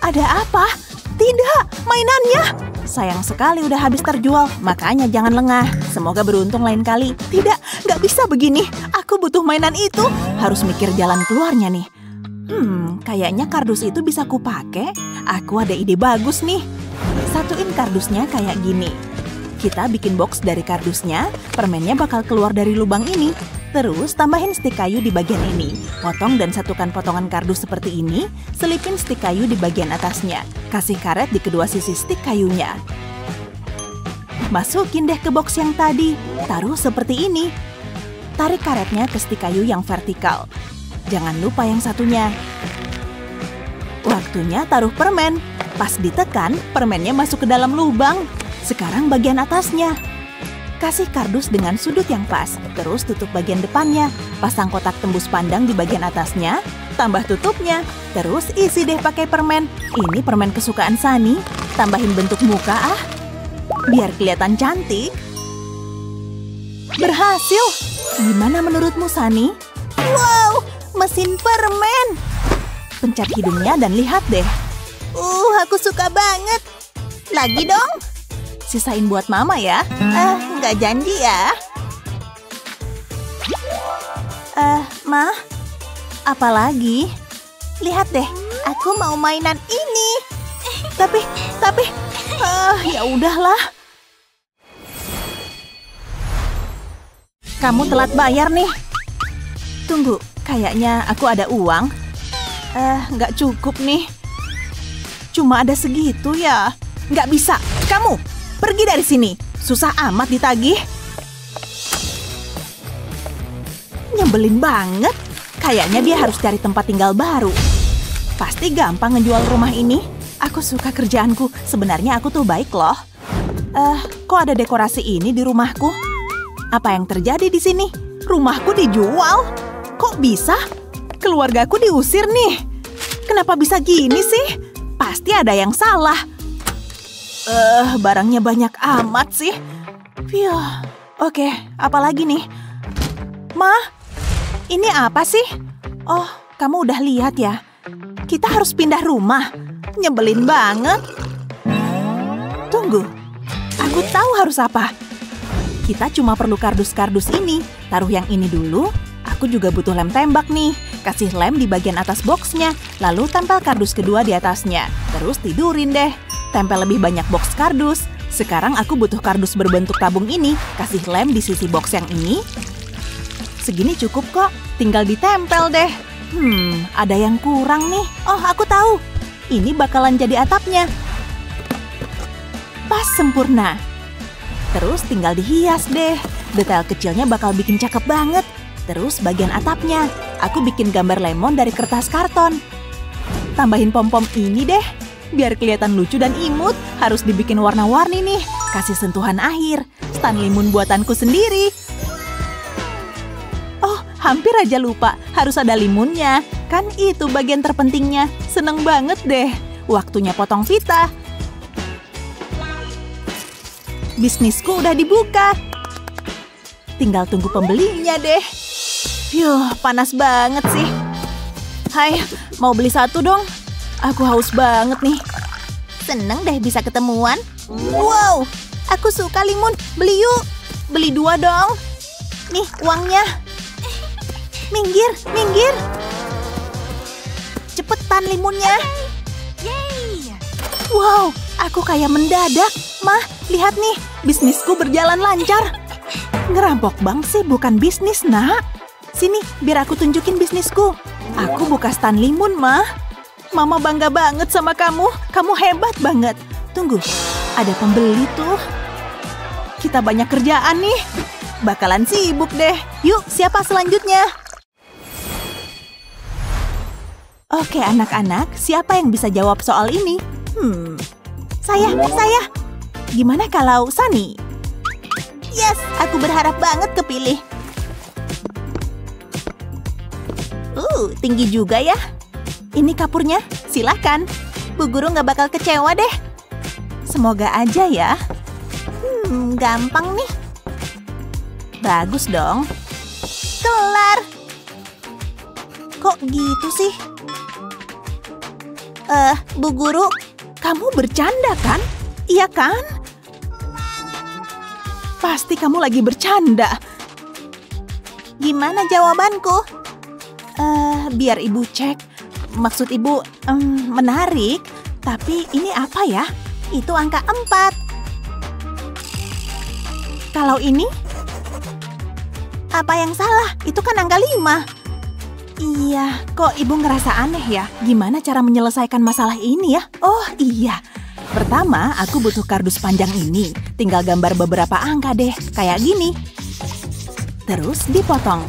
Ada apa? Tidak, mainannya. Sayang sekali udah habis terjual, makanya jangan lengah. Semoga beruntung lain kali. Tidak, nggak bisa begini. Aku butuh mainan itu. Harus mikir jalan keluarnya nih. Hmm, kayaknya kardus itu bisa kupakai. Aku ada ide bagus nih. Satuin kardusnya kayak gini. Kita bikin box dari kardusnya, permennya bakal keluar dari lubang ini. Terus tambahin stik kayu di bagian ini. Potong dan satukan potongan kardus seperti ini. Selipin stik kayu di bagian atasnya. Kasih karet di kedua sisi stik kayunya. Masukin deh ke box yang tadi. Taruh seperti ini. Tarik karetnya ke stik kayu yang vertikal. Jangan lupa yang satunya. Waktunya taruh permen. Pas ditekan, permennya masuk ke dalam lubang. Sekarang bagian atasnya. Kasih kardus dengan sudut yang pas, terus tutup bagian depannya. Pasang kotak tembus pandang di bagian atasnya, tambah tutupnya. Terus isi deh pakai permen. Ini permen kesukaan Sunny. Tambahin bentuk muka ah, biar kelihatan cantik. Berhasil! Gimana menurutmu, Sunny? Wow, mesin permen! Pencet hidungnya dan lihat deh. Uh, aku suka banget. Lagi dong! Sisain buat Mama ya. Eh, nggak janji ya. Eh, Ma, apalagi? Lihat deh, aku mau mainan ini. Tapi, tapi, uh, ya udahlah. Kamu telat bayar nih. Tunggu, kayaknya aku ada uang. Eh, nggak cukup nih. Cuma ada segitu ya. Nggak bisa, kamu. Pergi dari sini. Susah amat ditagih. Nyebelin banget. Kayaknya dia harus cari tempat tinggal baru. Pasti gampang ngejual rumah ini. Aku suka kerjaanku. Sebenarnya aku tuh baik loh. Eh, kok ada dekorasi ini di rumahku? Apa yang terjadi di sini? Rumahku dijual? Kok bisa? Keluargaku diusir nih. Kenapa bisa gini sih? Pasti ada yang salah. Eh, uh, barangnya banyak amat sih. Fiuh. Oke, apalagi nih? Ma, ini apa sih? Oh, kamu udah lihat ya? Kita harus pindah rumah. Nyebelin banget. Tunggu. Aku tahu harus apa. Kita cuma perlu kardus-kardus ini. Taruh yang ini dulu. Aku juga butuh lem tembak nih. Kasih lem di bagian atas boxnya. Lalu tempel kardus kedua di atasnya. Terus tidurin deh. Tempel lebih banyak box kardus. Sekarang aku butuh kardus berbentuk tabung ini. Kasih lem di sisi box yang ini. Segini cukup kok. Tinggal ditempel deh. Hmm, ada yang kurang nih. Oh, aku tahu. Ini bakalan jadi atapnya. Pas sempurna. Terus tinggal dihias deh. Detail kecilnya bakal bikin cakep banget. Terus bagian atapnya. Aku bikin gambar lemon dari kertas karton. Tambahin pom-pom ini deh. Biar kelihatan lucu dan imut, harus dibikin warna-warni nih. Kasih sentuhan akhir. Stand limun buatanku sendiri. Oh, hampir aja lupa. Harus ada limunnya. Kan itu bagian terpentingnya. Seneng banget deh. Waktunya potong pita. Bisnisku udah dibuka. Tinggal tunggu pembelinya deh. Yuh, panas banget sih. Hai, mau beli satu dong? Aku haus banget nih. Seneng deh bisa ketemuan. Wow, aku suka limun. Beli yuk. Beli dua dong. Nih uangnya. Minggir, minggir. Cepetan limunnya. Wow, aku kayak mendadak. Mah, Lihat nih, bisnisku berjalan lancar. Ngerampok bank sih bukan bisnis, nak. Sini, biar aku tunjukin bisnisku. Aku buka stand limun, mah. Mama bangga banget sama kamu. Kamu hebat banget. Tunggu, ada pembeli tuh. Kita banyak kerjaan nih. Bakalan sibuk deh. Yuk, siapa selanjutnya? Oke, anak-anak. Siapa yang bisa jawab soal ini? Hmm, saya, saya. Gimana kalau Sunny? Yes, aku berharap banget kepilih. Uh, tinggi juga ya. Ini kapurnya, silakan. Bu Guru nggak bakal kecewa deh. Semoga aja ya. Hmm, gampang nih. Bagus dong. Kelar. Kok gitu sih? Eh, uh, Bu Guru, kamu bercanda kan? Iya kan? Pasti kamu lagi bercanda. Gimana jawabanku? Uh, biar ibu cek. Maksud ibu um, menarik. Tapi ini apa ya? Itu angka empat. Kalau ini? Apa yang salah? Itu kan angka lima. Iya, kok ibu ngerasa aneh ya? Gimana cara menyelesaikan masalah ini ya? Oh iya. Pertama, aku butuh kardus panjang ini. Tinggal gambar beberapa angka deh, kayak gini. Terus dipotong.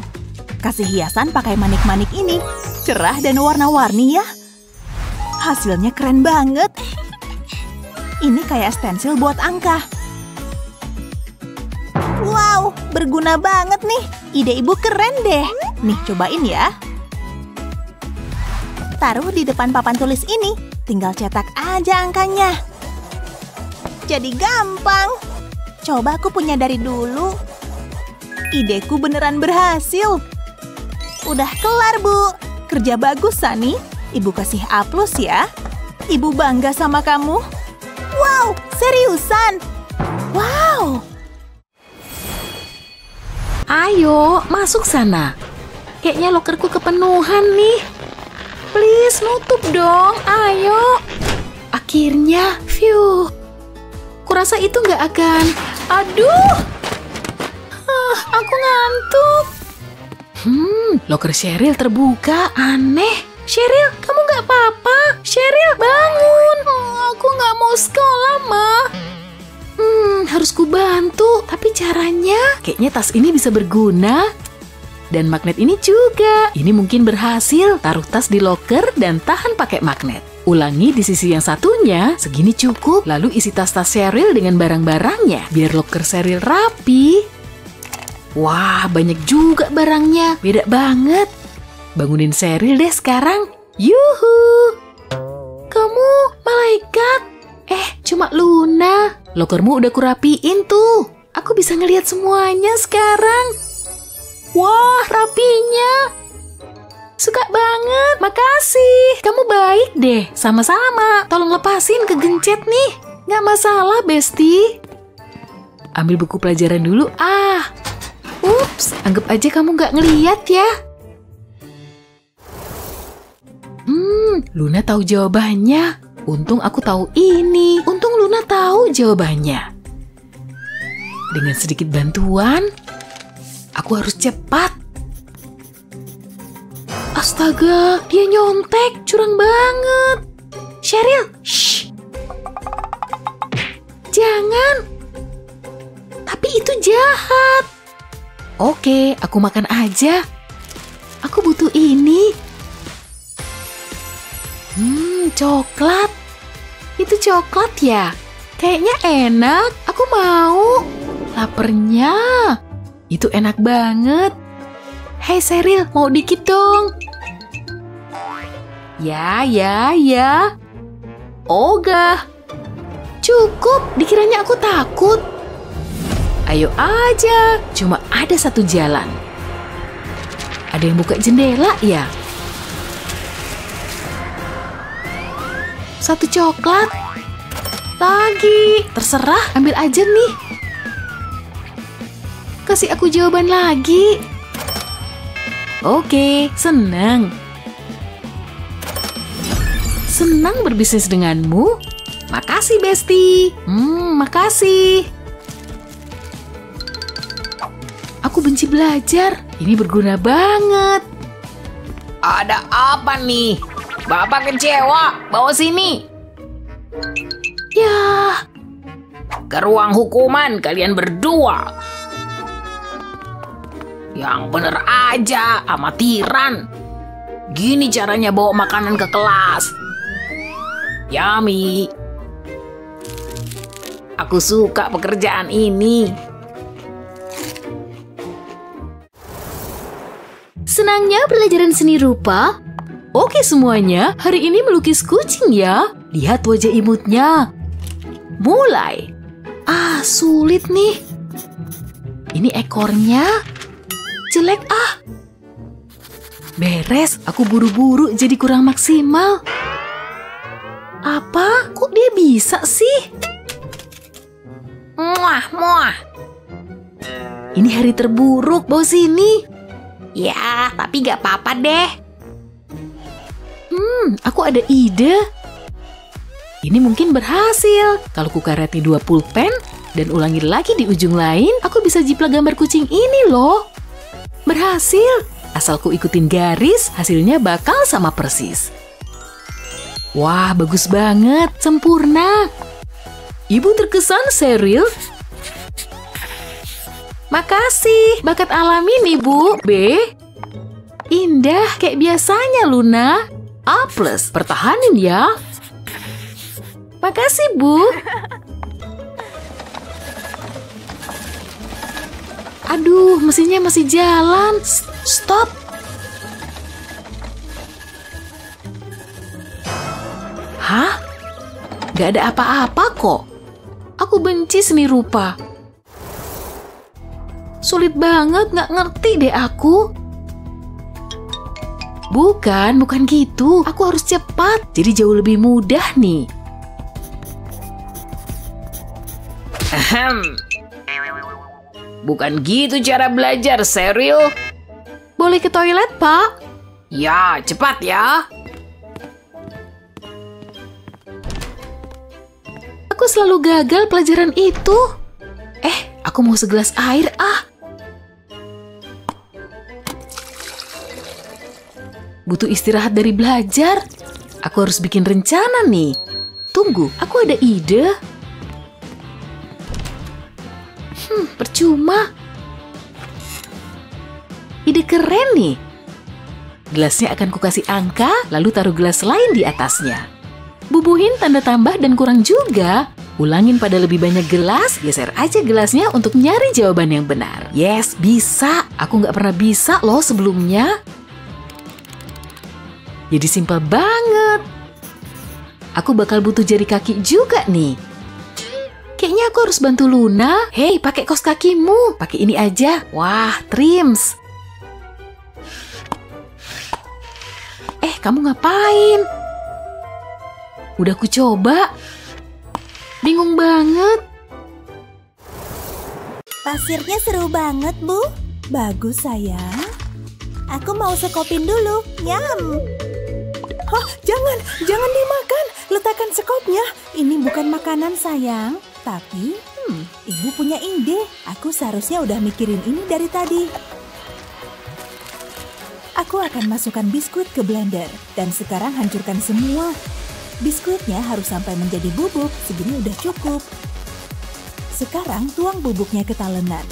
Kasih hiasan pakai manik-manik ini. Cerah dan warna-warni ya. Hasilnya keren banget. Ini kayak stensil buat angka. Wow, berguna banget nih. Ide ibu keren deh. Nih, cobain ya. Taruh di depan papan tulis ini. Tinggal cetak aja angkanya. Jadi gampang. Coba aku punya dari dulu. Ideku beneran berhasil. Udah kelar, Bu. Kerja bagus, Sunny. Ibu kasih A plus ya. Ibu bangga sama kamu. Wow, seriusan. Wow. Ayo, masuk sana. Kayaknya lokerku kepenuhan nih. Please, nutup dong. Ayo. Akhirnya, phew. Kurasa itu nggak akan. Aduh, ah, aku ngantuk. Hmm, loker Cheryl terbuka, aneh. Cheryl, kamu nggak apa-apa? Cheryl, bangun. Oh, aku nggak mau sekolah, Ma. Hmm, harus kubantu. Tapi caranya, kayaknya tas ini bisa berguna. Dan magnet ini juga. Ini mungkin berhasil. Taruh tas di loker dan tahan pakai magnet. Ulangi di sisi yang satunya, segini cukup, lalu isi tas-tas Cheryl dengan barang-barangnya, biar loker Cheryl rapi. Wah, banyak juga barangnya, beda banget. Bangunin Cheryl deh sekarang. Yuhu! Kamu malaikat? Eh, cuma Luna. Lokermu udah kurapiin tuh. Aku bisa ngelihat semuanya sekarang. Wah, rapinya. Suka banget, makasih. Kamu baik deh, sama-sama. Tolong lepasin kegencet nih. Nggak masalah, Besti. Ambil buku pelajaran dulu, ah. Ups, anggap aja kamu nggak ngeliat ya. Hmm, Luna tahu jawabannya. Untung aku tahu ini. Untung Luna tahu jawabannya. Dengan sedikit bantuan, aku harus cepat. Astaga, dia nyontek, curang banget. Cheryl, shh. Jangan. Tapi itu jahat. Oke, aku makan aja. Aku butuh ini. Hmm, coklat. Itu coklat ya? Kayaknya enak, aku mau. Lapernya. Itu enak banget. Hei Cheryl, mau dikit dong. Ya, ya, ya. Ogah. Cukup, dikiranya aku takut. Ayo aja, cuma ada satu jalan. Ada yang buka jendela ya? Satu coklat. Lagi, terserah, ambil aja nih. Kasih aku jawaban lagi. Oke, senang. Senang berbisnis denganmu? Makasih, Besti. Hmm, makasih. Aku benci belajar. Ini berguna banget. Ada apa nih? Bapak kecewa. Bawa sini. Ya. Ke ruang hukuman kalian berdua. Yang bener aja, amatiran. Gini caranya bawa makanan ke kelas. Yummy. Aku suka pekerjaan ini. Senangnya pelajaran seni rupa. Oke semuanya, hari ini melukis kucing ya. Lihat wajah imutnya. Mulai. Ah, sulit nih. Ini ekornya. Jelek ah. Beres, aku buru-buru jadi kurang maksimal. Apa? Kok dia bisa sih? Muah, muah. Ini hari terburuk, bawa sini. Ya, tapi gak apa-apa deh. Hmm, aku ada ide. Ini mungkin berhasil. Kalau kukareti dua pulpen dan ulangi lagi di ujung lain, aku bisa jiplak gambar kucing ini loh. Berhasil. Asal ku ikutin garis, hasilnya bakal sama persis. Wah, bagus banget. Sempurna. Ibu terkesan Seril. Makasih, bakat alami nih, Bu. B. Indah, kayak biasanya, Luna. A plus, pertahanin ya. Makasih, Bu. Aduh, mesinnya masih jalan. Stop. Hah? Gak ada apa-apa kok. Aku benci seni rupa. Sulit banget, nggak ngerti deh aku. Bukan, bukan gitu. Aku harus cepat, jadi jauh lebih mudah nih. Ahem. Bukan gitu cara belajar, Seril. Boleh ke toilet, Pak? Ya, cepat ya. Aku selalu gagal pelajaran itu. Eh, aku mau segelas air, ah. Butuh istirahat dari belajar. Aku harus bikin rencana nih. Tunggu, aku ada ide. Hmm, percuma. Ide keren nih. Gelasnya akan kukasih angka, lalu taruh gelas lain di atasnya. Bubuhin tanda tambah dan kurang juga. Ulangin pada lebih banyak gelas, geser aja gelasnya untuk nyari jawaban yang benar. Yes, bisa. Aku nggak pernah bisa loh sebelumnya. Jadi simpel banget. Aku bakal butuh jari kaki juga nih. Kayaknya aku harus bantu Luna. Hei, pakai kaos kakimu. Pakai ini aja. Wah, trims. Eh, kamu ngapain? Udah aku coba. Bingung banget. Pasirnya seru banget, Bu. Bagus, sayang. Aku mau sekopin dulu. Nyam. Oh, jangan, jangan dimakan. Letakkan sekopnya. Ini bukan makanan, sayang. Tapi, hmm, ibu punya ide. Aku seharusnya udah mikirin ini dari tadi. Aku akan masukkan biskuit ke blender. Dan sekarang hancurkan semua. Biskuitnya harus sampai menjadi bubuk. Segini udah cukup. Sekarang tuang bubuknya ke talenan.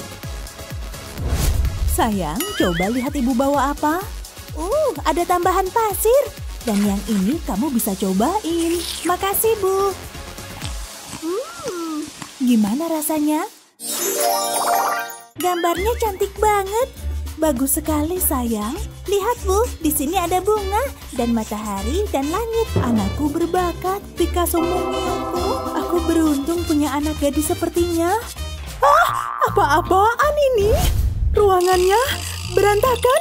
Sayang, coba lihat ibu bawa apa. Uh, ada tambahan pasir. Dan yang ini kamu bisa cobain. Makasih, Bu. Hmm, gimana rasanya? Gambarnya cantik banget. Bagus sekali, sayang. Lihat, Bu. Di sini ada bunga, dan matahari, dan langit. Anakku berbakat. Picasso mungilku. Aku beruntung punya anak gadis sepertinya. Ah, apa-apaan ini? Ruangannya berantakan.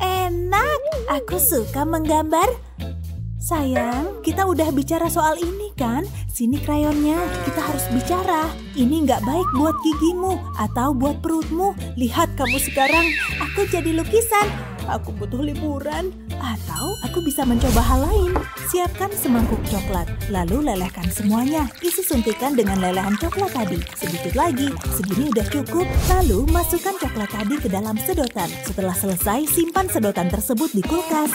Enak. Aku suka menggambar. Sayang, kita udah bicara soal ini kan? Sini krayonnya, kita harus bicara. Ini nggak baik buat gigimu atau buat perutmu. Lihat kamu sekarang, aku jadi lukisan. Aku butuh liburan. Atau aku bisa mencoba hal lain. Siapkan semangkuk coklat, lalu lelehkan semuanya. Isi suntikan dengan lelehan coklat tadi. Sedikit lagi, segini udah cukup. Lalu masukkan coklat tadi ke dalam sedotan. Setelah selesai, simpan sedotan tersebut di kulkas.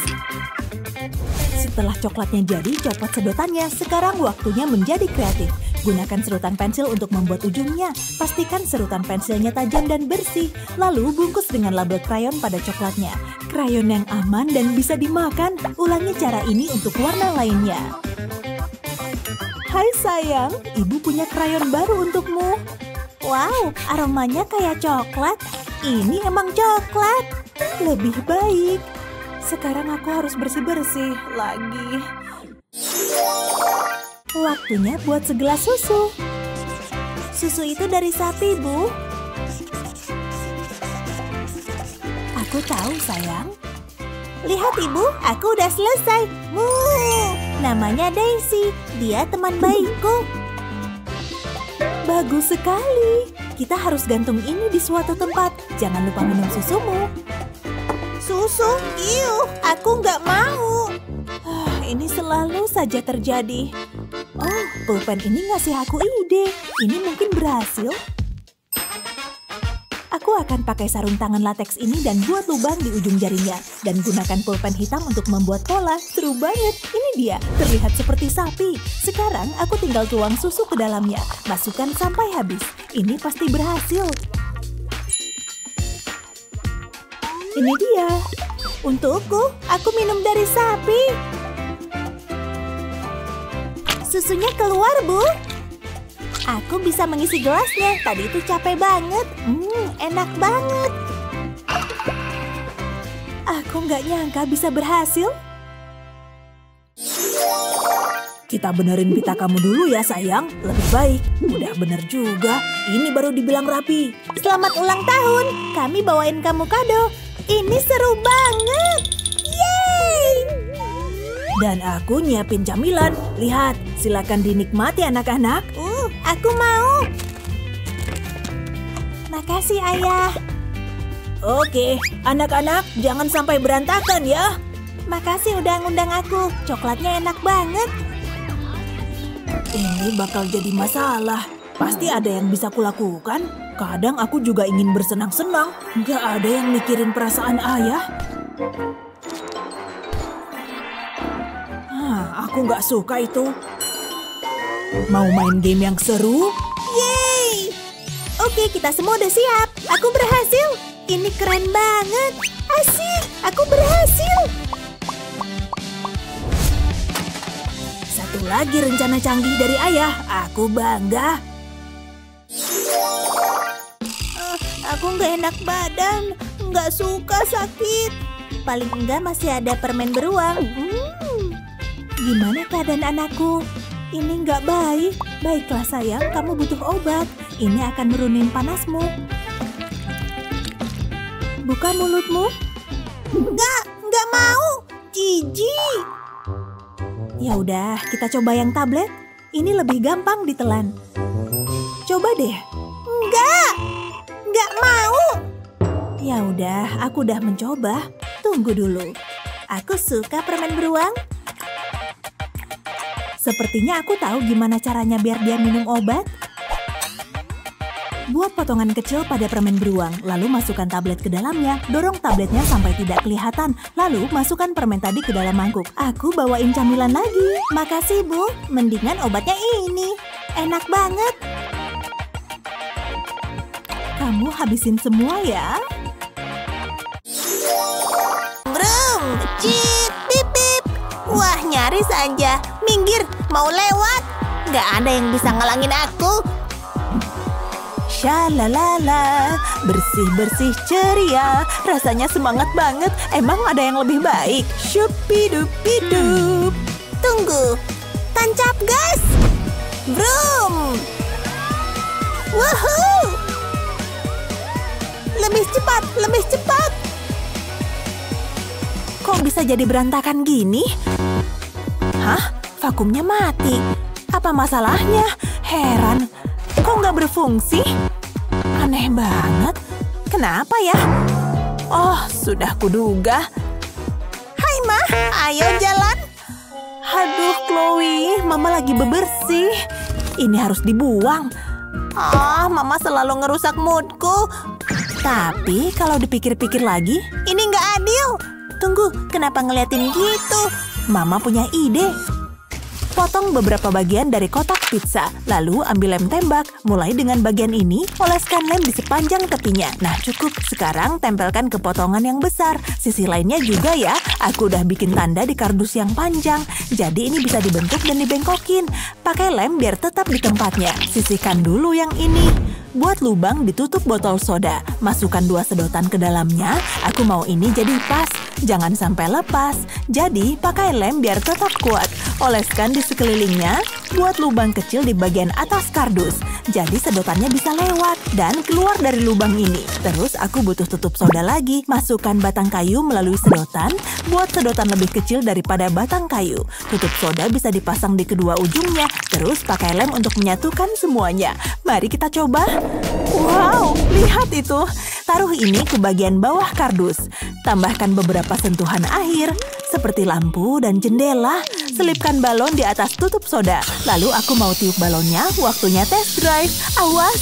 Setelah coklatnya jadi, copot sedotannya. Sekarang waktunya menjadi kreatif. Gunakan serutan pensil untuk membuat ujungnya. Pastikan serutan pensilnya tajam dan bersih. Lalu bungkus dengan label krayon pada coklatnya. Krayon yang aman dan bisa dimakan. Ulangi cara ini untuk warna lainnya. Hai sayang, ibu punya krayon baru untukmu. Wow, aromanya kayak coklat. Ini emang coklat. Lebih baik. Sekarang aku harus bersih-bersih lagi. Waktunya buat segelas susu. Susu itu dari sapi, Bu. Aku tahu, sayang. Lihat, Ibu. Aku udah selesai. Muuu. Namanya Daisy. Dia teman baikku. Bagus sekali. Kita harus gantung ini di suatu tempat. Jangan lupa minum susumu. Susu? Iuh, aku nggak mau. Ini selalu saja terjadi. Oh, pulpen ini ngasih aku ide. Ini mungkin berhasil. Aku akan pakai sarung tangan lateks ini dan buat lubang di ujung jarinya. Dan gunakan pulpen hitam untuk membuat pola. Seru banget. Ini dia, terlihat seperti sapi. Sekarang aku tinggal tuang susu ke dalamnya. Masukkan sampai habis. Ini pasti berhasil. Ini dia. Untukku, aku minum dari sapi. Susunya keluar, Bu. Aku bisa mengisi gelasnya. Tadi itu capek banget. Hmm, enak banget. Aku nggak nyangka bisa berhasil. Kita benerin pita kamu dulu ya, sayang. Lebih baik. Udah bener juga. Ini baru dibilang rapi. Selamat ulang tahun. Kami bawain kamu kado. Ini seru banget. Yeay! Dan aku nyiapin camilan. Lihat, silakan dinikmati anak-anak. Uh, aku mau. Makasih, Ayah. Oke, anak-anak jangan sampai berantakan ya. Makasih udah ngundang aku. Coklatnya enak banget. Ini bakal jadi masalah. Pasti ada yang bisa kulakukan. Kadang aku juga ingin bersenang-senang. Nggak ada yang mikirin perasaan Ayah. Aku nggak suka itu. Mau main game yang seru? Yeay! Oke, kita semua udah siap. Aku berhasil. Ini keren banget. Asik, aku berhasil. Satu lagi rencana canggih dari Ayah. Aku bangga. Uh, aku nggak enak badan. Nggak suka sakit. Paling enggak masih ada permen beruang. Hmm. Gimana keadaan anakku? Ini nggak baik. Baiklah sayang, kamu butuh obat. Ini akan nurunin panasmu. Buka mulutmu. Nggak, nggak mau. Jijik. Ya udah, kita coba yang tablet. Ini lebih gampang ditelan. Coba deh. Nggak, nggak mau. Ya udah, aku udah mencoba. Tunggu dulu. Aku suka permen beruang. Sepertinya aku tahu gimana caranya biar dia minum obat. Buat potongan kecil pada permen beruang, lalu masukkan tablet ke dalamnya. Dorong tabletnya sampai tidak kelihatan, lalu masukkan permen tadi ke dalam mangkuk. Aku bawain camilan lagi. Makasih, Bu. Mendingan obatnya ini. Enak banget. Kamu habisin semua ya. Brum, cip, pip, pip. Wah, nyaris aja. Minggir, mau lewat. Nggak ada yang bisa ngalangin aku. Shalalala, bersih-bersih ceria. Rasanya semangat banget. Emang ada yang lebih baik? Shupidupidup. Tunggu, tancap gas. Vroom. Woohoo. Lebih cepat, lebih cepat. Kok bisa jadi berantakan gini? Hah? Vakumnya mati. Apa masalahnya? Heran. Kok nggak berfungsi? Aneh banget. Kenapa ya? Oh, sudah kuduga. Hai Mama, ayo jalan. Aduh, Chloe, Mama lagi bebersih. Ini harus dibuang. Ah, Mama selalu ngerusak moodku. Tapi kalau dipikir-pikir lagi, ini nggak adil. Tunggu, kenapa ngeliatin gitu? Mama punya ide. Potong beberapa bagian dari kotak pizza, lalu ambil lem tembak. Mulai dengan bagian ini, oleskan lem di sepanjang tepinya. Nah, cukup. Sekarang tempelkan ke potongan yang besar. Sisi lainnya juga ya. Aku udah bikin tanda di kardus yang panjang. Jadi ini bisa dibentuk dan dibengkokin. Pakai lem biar tetap di tempatnya. Sisihkan dulu yang ini. Buat lubang ditutup botol soda. Masukkan dua sedotan ke dalamnya. Aku mau ini jadi pas. Jangan sampai lepas. Jadi, pakai lem biar tetap kuat. Oleskan di sekelilingnya, buat lubang kecil di bagian atas kardus. Jadi sedotannya bisa lewat dan keluar dari lubang ini. Terus aku butuh tutup soda lagi. Masukkan batang kayu melalui sedotan, buat sedotan lebih kecil daripada batang kayu. Tutup soda bisa dipasang di kedua ujungnya. Terus pakai lem untuk menyatukan semuanya. Mari kita coba. Wow, lihat itu. Taruh ini ke bagian bawah kardus. Tambahkan beberapa sentuhan akhir, seperti lampu dan jendela. Selipkan balon di atas tutup soda. Lalu aku mau tiup balonnya, waktunya test drive. Awas!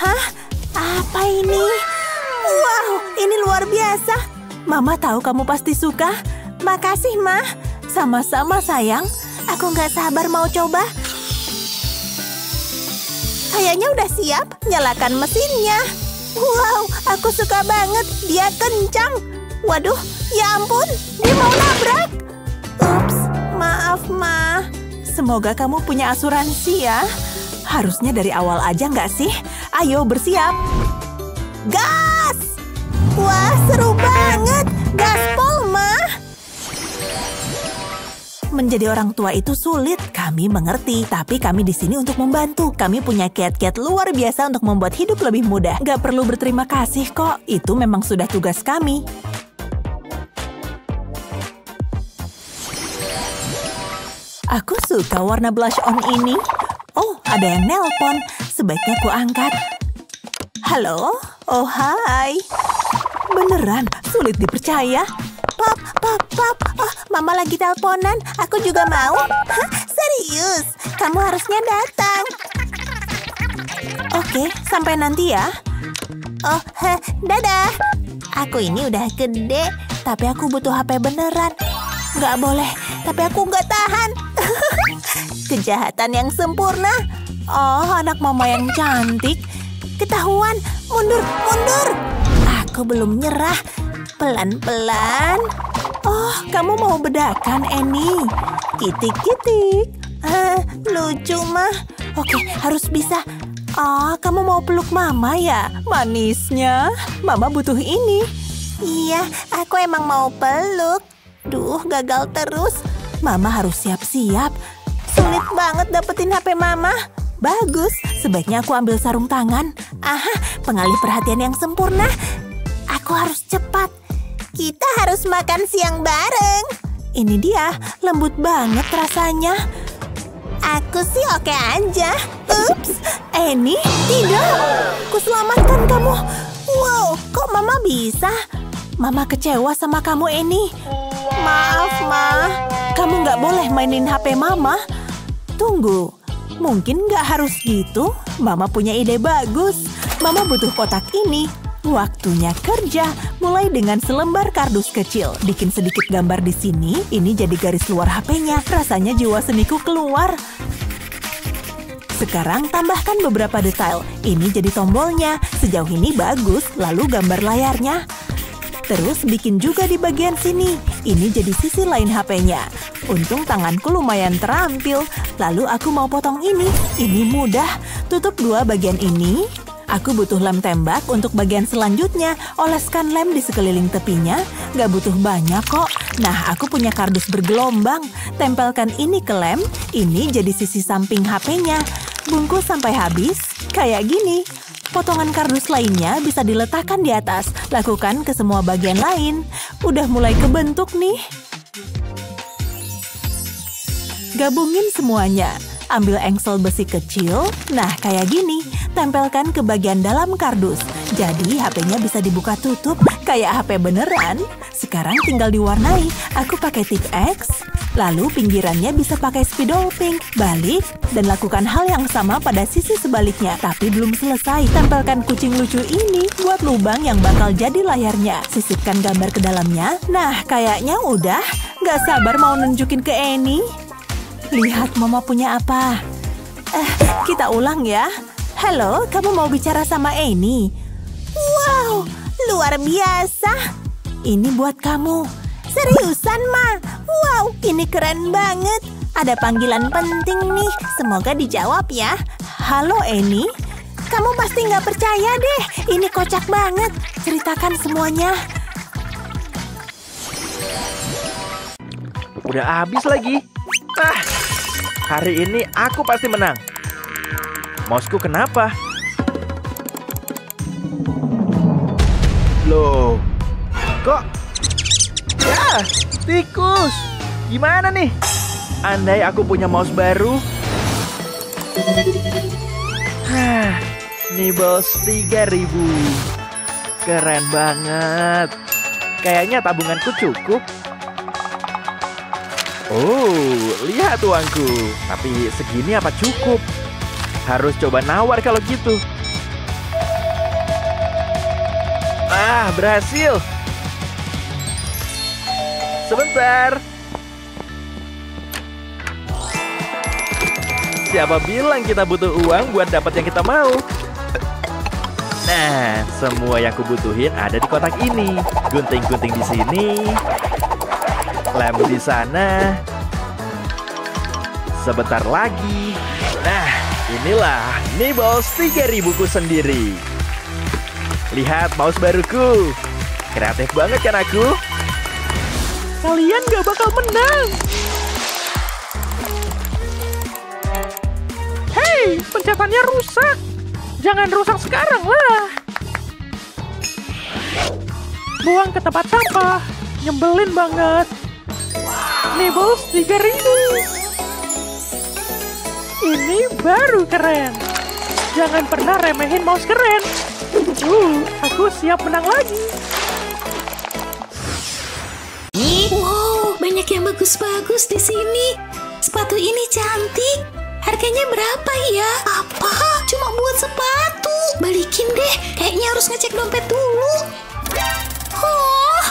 Hah? Apa ini? Wow, ini luar biasa. Mama tahu kamu pasti suka. Makasih, Ma. Sama-sama, sayang. Aku nggak sabar mau coba. Kayaknya udah siap. Nyalakan mesinnya. Wow, aku suka banget. Dia kencang. Waduh, ya ampun. Dia mau nabrak. Ups. Maaf, Ma. Semoga kamu punya asuransi ya. Harusnya dari awal aja nggak sih? Ayo bersiap. Gas! Wah, seru banget. Gaspol, Ma. Menjadi orang tua itu sulit. Kami mengerti, tapi kami di sini untuk membantu. Kami punya kiat-kiat luar biasa untuk membuat hidup lebih mudah. Nggak perlu berterima kasih kok. Itu memang sudah tugas kami. Aku suka warna blush on ini. Oh, ada yang nelpon. Sebaiknya ku angkat. Halo? Oh, hai. Beneran, sulit dipercaya. Pop, pop, pop. Oh, Mama lagi telponan. Aku juga mau. Hah, serius? Kamu harusnya datang. Oke, sampai nanti ya. Oh, heh, dadah. Aku ini udah gede, tapi aku butuh H P beneran. Nggak boleh, tapi aku nggak tahan. Kejahatan yang sempurna. Oh, anak Mama yang cantik. Ketahuan, mundur, mundur. Aku belum nyerah. Pelan-pelan. Oh, kamu mau bedakan, Annie. Kitik-kitik. Ah, lucu, mah. Oke, harus bisa. Oh, kamu mau peluk Mama ya? Manisnya. Mama butuh ini. Iya, aku emang mau peluk. Duh, gagal terus. Mama harus siap-siap. Sulit banget dapetin H P Mama. Bagus, sebaiknya aku ambil sarung tangan. Aha, pengalih perhatian yang sempurna. Aku harus cepat. Kita harus makan siang bareng. Ini dia, lembut banget rasanya. Aku sih oke aja. Ups, Annie, tidak. Kuselamatkan kamu. Wow, kok Mama bisa? Mama kecewa sama kamu, Annie. Maaf, Ma. Kamu nggak boleh mainin H P Mama. Tunggu, mungkin nggak harus gitu. Mama punya ide bagus. Mama butuh kotak ini. Waktunya kerja. Mulai dengan selembar kardus kecil. Bikin sedikit gambar di sini. Ini jadi garis luar H P-nya. Rasanya jiwa seniku keluar. Sekarang tambahkan beberapa detail. Ini jadi tombolnya. Sejauh ini bagus. Lalu gambar layarnya. Terus bikin juga di bagian sini. Ini jadi sisi lain H P-nya. Untung tanganku lumayan terampil. Lalu aku mau potong ini. Ini mudah. Tutup dua bagian ini. Aku butuh lem tembak untuk bagian selanjutnya. Oleskan lem di sekeliling tepinya. Gak butuh banyak kok. Nah, aku punya kardus bergelombang. Tempelkan ini ke lem. Ini jadi sisi samping H P-nya. Bungkus sampai habis. Kayak gini. Potongan kardus lainnya bisa diletakkan di atas. Lakukan ke semua bagian lain. Udah mulai kebentuk nih. Gabungin semuanya. Ambil engsel besi kecil. Nah, kayak gini. Tempelkan ke bagian dalam kardus. Jadi H P-nya bisa dibuka tutup, kayak H P beneran. Sekarang tinggal diwarnai. Aku pakai tip X, lalu pinggirannya bisa pakai spidol pink. Balik, dan lakukan hal yang sama pada sisi sebaliknya. Tapi belum selesai, tempelkan kucing lucu ini. Buat lubang yang bakal jadi layarnya. Sisipkan gambar ke dalamnya. Nah, kayaknya udah. Gak sabar mau nunjukin ke Annie. Lihat mama punya apa. Eh, kita ulang ya. Halo, kamu mau bicara sama Annie? Wow, luar biasa. Ini buat kamu. Seriusan, Ma? Wow, ini keren banget. Ada panggilan penting nih. Semoga dijawab ya. Halo, Annie. Kamu pasti nggak percaya deh. Ini kocak banget. Ceritakan semuanya. Udah habis lagi. Ah, hari ini aku pasti menang. Mouse-ku kenapa? Loh, kok? Ya, tikus. Gimana nih? Andai aku punya mouse baru. Hah, Nibbles tiga ribu. Keren banget. Kayaknya tabunganku cukup. Oh, lihat uangku. Tapi segini apa cukup? Harus coba nawar kalau gitu. Ah, berhasil. Sebentar. Siapa bilang kita butuh uang buat dapat yang kita mau? Nah, semua yang kubutuhin ada di kotak ini. Gunting-gunting di sini. Lem di sana. Sebentar lagi. Nah, inilah Nibbles tiga ribu-ku sendiri. Lihat mouse baruku. Kreatif banget kan aku? Kalian gak bakal menang. Hei, pencetannya rusak. Jangan rusak sekarang lah. Buang ke tempat sampah. Nyebelin banget. Nibbles tiga ribu. Ini baru keren. Jangan pernah remehin mouse keren. Uh, aku siap menang lagi. Wow, banyak yang bagus-bagus di sini. Sepatu ini cantik. Harganya berapa ya? Apa? Cuma buat sepatu. Balikin deh. Kayaknya harus ngecek dompet dulu. Oh,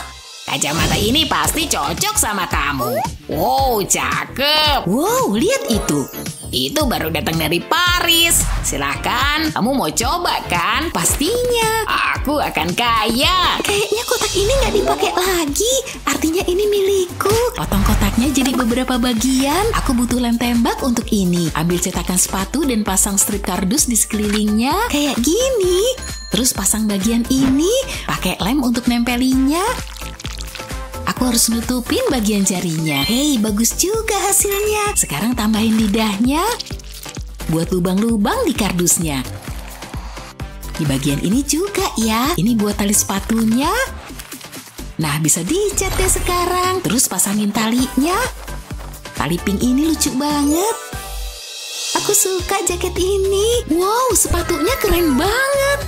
kacamata ini pasti cocok sama kamu. Wow, cakep. Wow, lihat itu. Itu baru datang dari Paris. Silahkan, kamu mau coba kan? Pastinya. Aku akan kaya. Kayaknya kotak ini nggak dipakai lagi. Artinya ini milikku. Potong kotaknya jadi beberapa bagian. Aku butuh lem tembak untuk ini. Ambil cetakan sepatu dan pasang strip kardus di sekelilingnya. Kayak gini. Terus pasang bagian ini. Pakai lem untuk nempelinya. Aku harus nutupin bagian jarinya. Hei, bagus juga hasilnya. Sekarang tambahin lidahnya. Buat lubang-lubang di kardusnya. Di bagian ini juga ya. Ini buat tali sepatunya. Nah, bisa dicat deh sekarang. Terus pasangin talinya. Tali pink ini lucu banget. Aku suka jaket ini. Wow, sepatunya keren banget.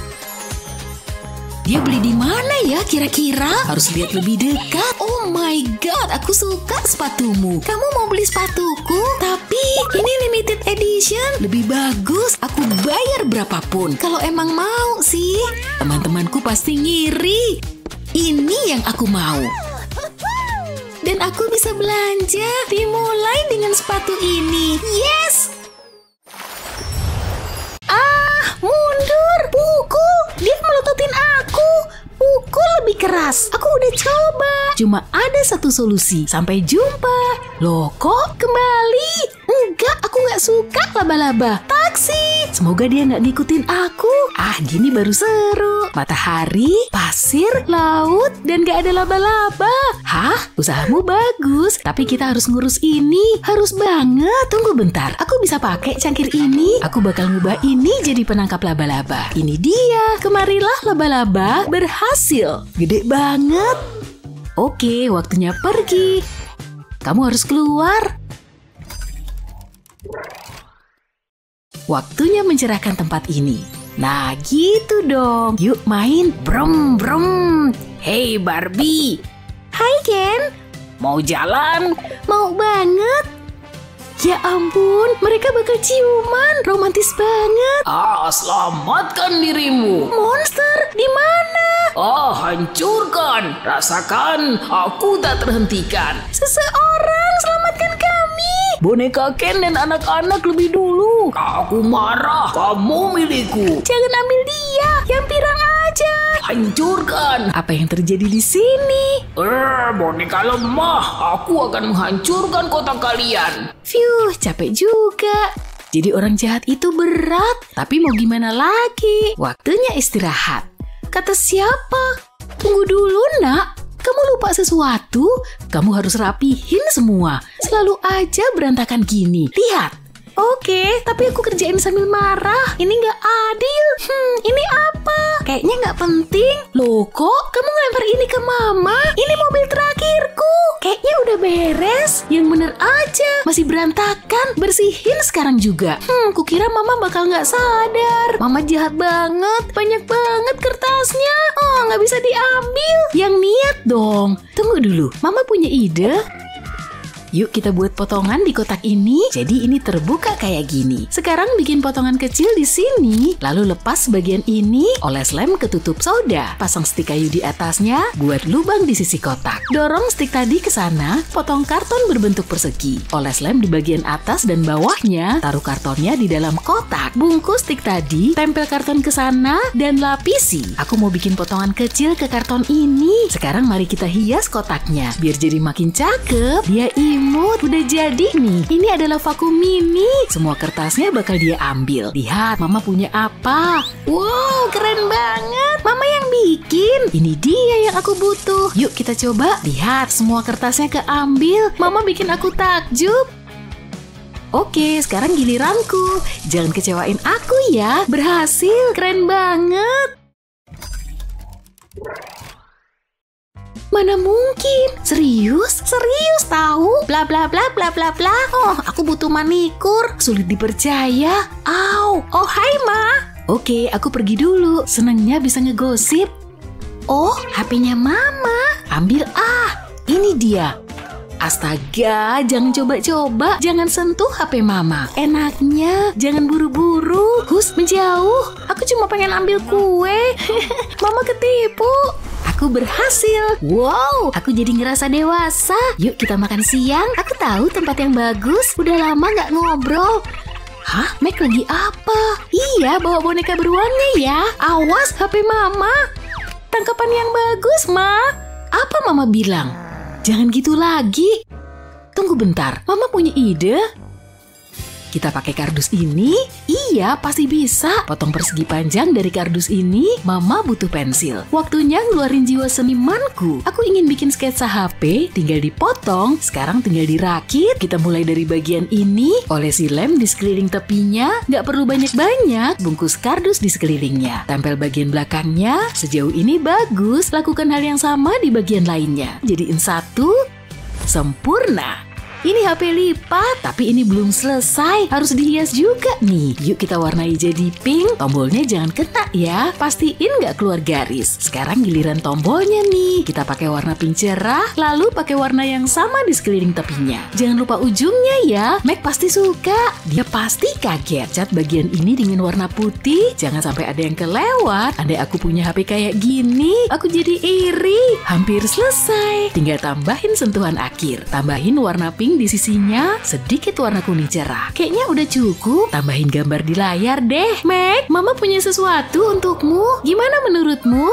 Dia beli di mana ya kira-kira? Harus lihat lebih dekat. Oh my god, aku suka sepatumu. Kamu mau beli sepatuku? Tapi ini limited edition. Lebih bagus, aku bayar berapapun. Kalau emang mau sih. Teman-temanku pasti ngiri. Ini yang aku mau. Dan aku bisa belanja. Dimulai dengan sepatu ini. Yes! Ah, mundur. Buku, dia melututin aku. Pukul lebih keras. Aku udah coba. Cuma ada satu solusi. Sampai jumpa. Loh, kok kembali? Enggak, aku nggak suka laba-laba. Taksi. Semoga dia nggak ngikutin aku. Ah, gini baru seru. Matahari, pasir, laut, dan nggak ada laba-laba. Hah? Usahamu bagus. Tapi kita harus ngurus ini. Harus banget. Tunggu bentar. Aku bisa pakai cangkir ini. Aku bakal ngubah ini jadi penangkap laba-laba. Ini dia. Kemarilah laba-laba berhasil. Hasil, gede banget. Oke, waktunya pergi. Kamu harus keluar. Waktunya mencerahkan tempat ini. Nah gitu dong, yuk main brom brom. Hey Barbie. Hai Ken. Mau jalan? Mau banget. Ya ampun, mereka bakal ciuman, romantis banget. Ah, selamatkan dirimu. Monster, di mana? Ah, hancurkan, rasakan, aku tak terhentikan. Seseorang, selamatkan kami. Boneka Ken dan anak-anak lebih dulu. Aku marah, kamu milikku. Jangan ambil dia, yang pirang aja. Hancurkan. Apa yang terjadi di sini? Eh, boneka lemah, aku akan menghancurkan kota kalian. Fiuh, capek juga. Jadi orang jahat itu berat, tapi mau gimana lagi? Waktunya istirahat. Kata siapa? Tunggu dulu nak, kamu lupa sesuatu? Kamu harus rapihin semua. Selalu aja berantakan gini, lihat. Oke, tapi aku kerjain sambil marah. Ini nggak adil. Hmm, ini apa? Kayaknya nggak penting. Loh kok, kamu ngelempar ini ke mama? Ini mobil terakhirku. Kayaknya udah beres. Yang bener aja, masih berantakan. Bersihin sekarang juga. Hmm, kukira mama bakal nggak sadar. Mama jahat banget. Banyak banget kertasnya. Oh, nggak bisa diambil. Yang niat dong. Tunggu dulu, mama punya ide. Yuk kita buat potongan di kotak ini. Jadi ini terbuka kayak gini. Sekarang bikin potongan kecil di sini. Lalu lepas bagian ini, oles lem ke tutup soda. Pasang stik kayu di atasnya, buat lubang di sisi kotak. Dorong stik tadi ke sana, potong karton berbentuk persegi. Oles lem di bagian atas dan bawahnya, taruh kartonnya di dalam kotak. Bungkus stik tadi, tempel karton ke sana, dan lapisi. Aku mau bikin potongan kecil ke karton ini. Sekarang mari kita hias kotaknya. Biar jadi makin cakep, dia imut. Udah jadi nih. Ini adalah vakum mini. Semua kertasnya bakal dia ambil. Lihat, mama punya apa? Wow, keren banget. Mama yang bikin. Ini dia yang aku butuh. Yuk kita coba. Lihat, semua kertasnya keambil. Mama bikin aku takjub. Oke, sekarang giliranku. Jangan kecewain aku ya. Berhasil, keren banget. Mana mungkin? Serius? Serius tahu? Bla bla bla bla bla bla. Oh, aku butuh manikur. Sulit dipercaya. Au. Oh, hai Ma. Oke, aku pergi dulu. Senangnya bisa ngegosip. Oh, H P-nya Mama. Ambil ah. Ini dia. Astaga, jangan coba-coba. Jangan sentuh H P Mama. Enaknya, jangan buru-buru. Hus, menjauh. Aku cuma pengen ambil kue. Mama ketipu. Aku berhasil. Wow, aku jadi ngerasa dewasa. Yuk kita makan siang. Aku tahu tempat yang bagus. Udah lama nggak ngobrol. Hah, Mac lagi apa? Iya, bawa boneka beruangnya ya. Awas H P Mama. Tangkapan yang bagus, Ma. Apa Mama bilang? Jangan gitu lagi. Tunggu bentar, Mama punya ide. Kita pakai kardus ini? Iya, pasti bisa. Potong persegi panjang dari kardus ini. Mama butuh pensil. Waktunya ngeluarin jiwa senimanku. Aku ingin bikin sketsa H P. Tinggal dipotong. Sekarang tinggal dirakit. Kita mulai dari bagian ini. Olesi lem di sekeliling tepinya. Nggak perlu banyak-banyak. Bungkus kardus di sekelilingnya. Tempel bagian belakangnya. Sejauh ini bagus. Lakukan hal yang sama di bagian lainnya. Jadiin satu. Sempurna. Ini H P lipat, tapi ini belum selesai. Harus dihias juga nih. Yuk kita warnai jadi pink. Tombolnya jangan kena ya. Pastiin nggak keluar garis. Sekarang giliran tombolnya nih. Kita pakai warna pink cerah, lalu pakai warna yang sama di sekeliling tepinya. Jangan lupa ujungnya ya. Mac pasti suka. Dia pasti kaget. Cat bagian ini dengan warna putih. Jangan sampai ada yang kelewat. Andai aku punya H P kayak gini, aku jadi iri. Hampir selesai. Tinggal tambahin sentuhan akhir. Tambahin warna pink di sisinya, sedikit warna kuning cerah. Kayaknya udah cukup. Tambahin gambar di layar deh. Mac, Mama punya sesuatu untukmu. Gimana menurutmu?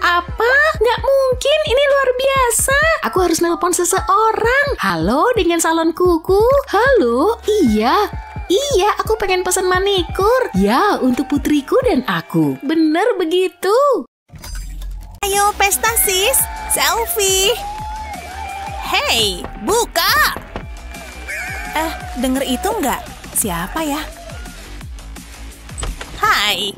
Apa? Nggak mungkin, ini luar biasa. Aku harus nelpon seseorang. Halo, dengan salon kuku. Halo, iya. Iya, aku pengen pesan manikur. Ya, untuk putriku dan aku. Bener begitu. Ayo pesta sis, selfie. Hey, buka. Eh, denger itu nggak? Siapa ya? Hai,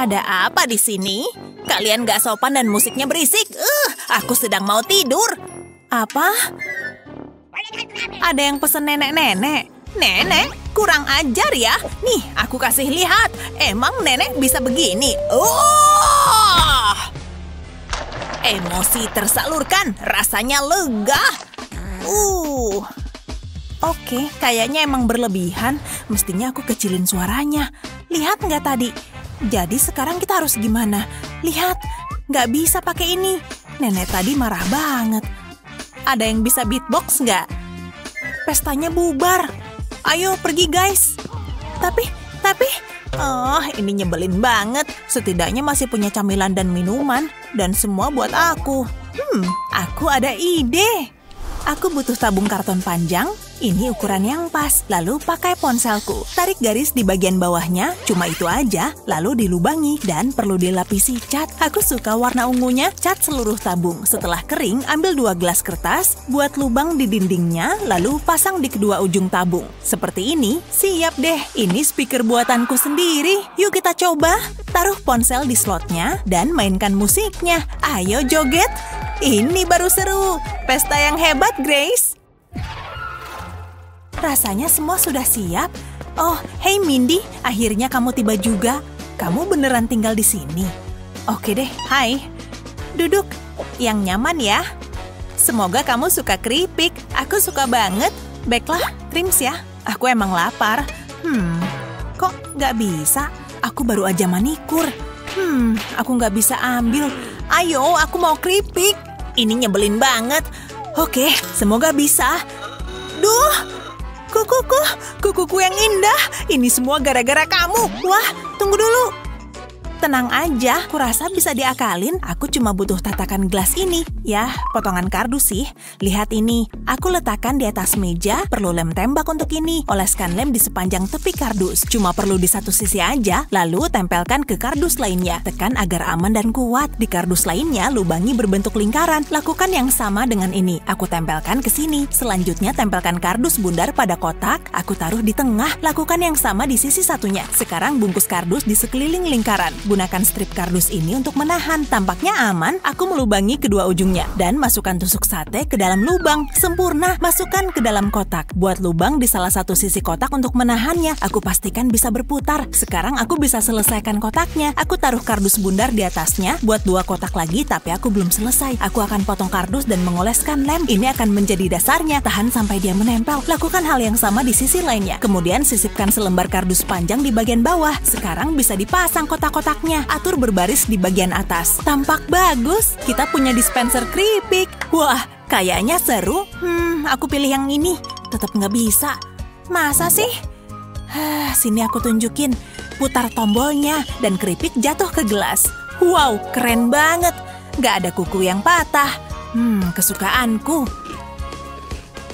ada apa di sini? Kalian nggak sopan dan musiknya berisik. Uh, aku sedang mau tidur. Apa? Ada yang pesen nenek-nenek. Nenek, kurang ajar ya. Nih, aku kasih lihat. Emang nenek bisa begini? Oh! Emosi tersalurkan, rasanya lega. Uh. Oke, kayaknya emang berlebihan. Mestinya aku kecilin suaranya. Lihat nggak tadi? Jadi sekarang kita harus gimana? Lihat, nggak bisa pakai ini. Nenek tadi marah banget. Ada yang bisa beatbox nggak? Pestanya bubar. Ayo pergi guys. Tapi, tapi, oh ini nyebelin banget. Setidaknya masih punya camilan dan minuman. Dan semua buat aku. Hmm, aku ada ide. Aku butuh tabung karton panjang. Ini ukuran yang pas. Lalu pakai ponselku. Tarik garis di bagian bawahnya. Cuma itu aja. Lalu dilubangi. Dan perlu dilapisi cat. Aku suka warna ungunya. Cat seluruh tabung. Setelah kering, ambil dua gelas kertas. Buat lubang di dindingnya. Lalu pasang di kedua ujung tabung. Seperti ini. Siap deh. Ini speaker buatanku sendiri. Yuk kita coba. Taruh ponsel di slotnya. Dan mainkan musiknya. Ayo joget. Ini baru seru. Pesta yang hebat, Grace. Rasanya semua sudah siap. Oh, hey Mindy, akhirnya kamu tiba juga. Kamu beneran tinggal di sini. Oke deh, hai. Duduk, yang nyaman ya. Semoga kamu suka keripik. Aku suka banget. Baiklah, Trims ya. Aku emang lapar. Hmm, kok nggak bisa? Aku baru aja manikur. Hmm, aku nggak bisa ambil. Ayo, aku mau keripik. Ini nyebelin banget. Oke, semoga bisa. Duh! Kukuku, kukuku yang indah. Ini semua gara-gara kamu. Wah, tunggu dulu. Tenang aja, aku rasa bisa diakalin. Aku cuma butuh tatakan gelas ini. Ya, potongan kardus sih. Lihat ini. Aku letakkan di atas meja. Perlu lem tembak untuk ini. Oleskan lem di sepanjang tepi kardus. Cuma perlu di satu sisi aja. Lalu tempelkan ke kardus lainnya. Tekan agar aman dan kuat. Di kardus lainnya, lubangi berbentuk lingkaran. Lakukan yang sama dengan ini. Aku tempelkan ke sini. Selanjutnya, tempelkan kardus bundar pada kotak. Aku taruh di tengah. Lakukan yang sama di sisi satunya. Sekarang bungkus kardus di sekeliling lingkaran. Gunakan strip kardus ini untuk menahan. Tampaknya aman, aku melubangi kedua ujungnya. Dan masukkan tusuk sate ke dalam lubang. Sempurna, masukkan ke dalam kotak. Buat lubang di salah satu sisi kotak untuk menahannya. Aku pastikan bisa berputar. Sekarang aku bisa selesaikan kotaknya. Aku taruh kardus bundar di atasnya. Buat dua kotak lagi, tapi aku belum selesai. Aku akan potong kardus dan mengoleskan lem. Ini akan menjadi dasarnya. Tahan sampai dia menempel. Lakukan hal yang sama di sisi lainnya. Kemudian sisipkan selembar kardus panjang di bagian bawah. Sekarang bisa dipasang kotak-kotak. Atur berbaris di bagian atas. Tampak bagus. Kita punya dispenser keripik. Wah, kayaknya seru. Hmm, aku pilih yang ini. Tetap nggak bisa. Masa sih? Hah, sini aku tunjukin. Putar tombolnya dan keripik jatuh ke gelas. Wow, keren banget. Nggak ada kuku yang patah. Hmm, kesukaanku.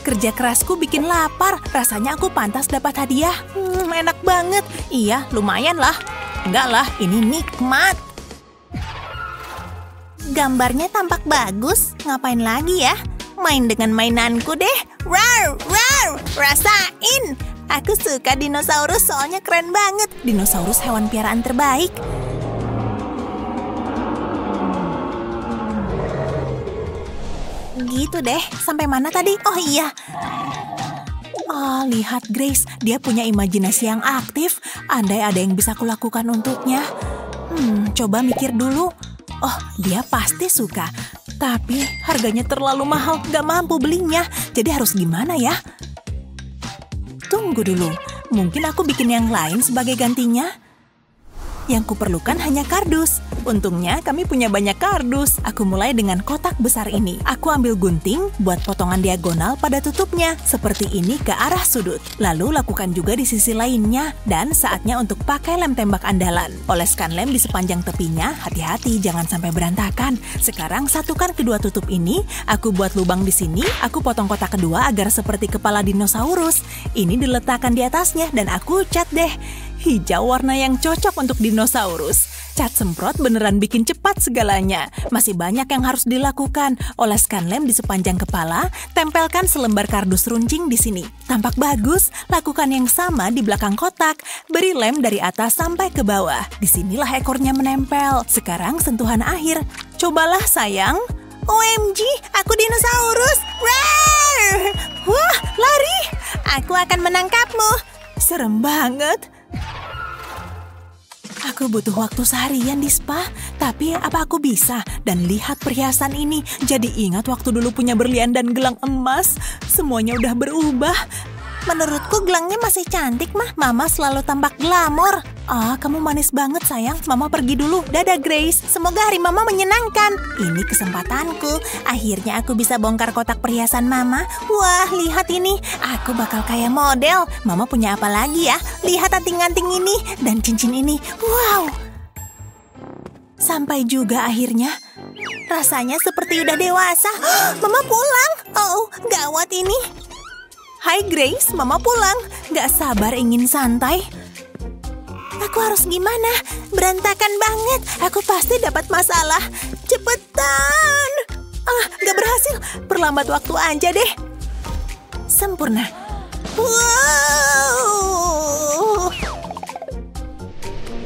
Kerja kerasku bikin lapar. Rasanya aku pantas dapat hadiah. Hmm, enak banget. Iya, lumayan lah. Enggak lah, ini nikmat. Gambarnya tampak bagus. Ngapain lagi ya? Main dengan mainanku deh. Rar, rar, rasain. Aku suka dinosaurus soalnya keren banget. Dinosaurus hewan piaraan terbaik. Gitu deh. Sampai mana tadi? Oh iya. Oh, lihat Grace, dia punya imajinasi yang aktif. Andai ada yang bisa kulakukan untuknya. Hmm, coba mikir dulu. Oh, dia pasti suka. Tapi harganya terlalu mahal, gak mampu belinya. Jadi harus gimana ya? Tunggu dulu, mungkin aku bikin yang lain sebagai gantinya. Yang kuperlukan hanya kardus. Untungnya kami punya banyak kardus. Aku mulai dengan kotak besar ini. Aku ambil gunting, buat potongan diagonal pada tutupnya. Seperti ini ke arah sudut. Lalu lakukan juga di sisi lainnya. Dan saatnya untuk pakai lem tembak andalan. Oleskan lem di sepanjang tepinya. Hati-hati, jangan sampai berantakan. Sekarang satukan kedua tutup ini. Aku buat lubang di sini. Aku potong kotak kedua agar seperti kepala dinosaurus. Ini diletakkan di atasnya dan aku cat deh. Hijau warna yang cocok untuk dinosaurus. Cat semprot beneran bikin cepat segalanya. Masih banyak yang harus dilakukan. Oleskan lem di sepanjang kepala. Tempelkan selembar kardus runcing di sini. Tampak bagus. Lakukan yang sama di belakang kotak. Beri lem dari atas sampai ke bawah. Disinilah ekornya menempel. Sekarang sentuhan akhir. Cobalah sayang. O M G, aku dinosaurus. Rar! Wah, lari. Aku akan menangkapmu. Serem banget. Aku butuh waktu seharian di spa, tapi apa aku bisa? Dan lihat perhiasan ini, jadi ingat waktu dulu punya berlian dan gelang emas. Semuanya udah berubah. Menurutku gelangnya masih cantik, mah. Mama selalu tambak glamor. Ah, kamu manis banget, sayang. Mama pergi dulu. Dadah, Grace. Semoga hari Mama menyenangkan. Ini kesempatanku. Akhirnya aku bisa bongkar kotak perhiasan Mama. Wah, lihat ini. Aku bakal kayak model. Mama punya apa lagi ya? Lihat anting-anting ini dan cincin ini. Wow. Sampai juga akhirnya. Rasanya seperti udah dewasa. Mama pulang. Oh, gawat ini. Hai, Grace. Mama pulang. Gak sabar ingin santai. Aku harus gimana? Berantakan banget. Aku pasti dapat masalah. Cepetan. Ah, gak berhasil. Perlambat waktu aja deh. Sempurna. Wow.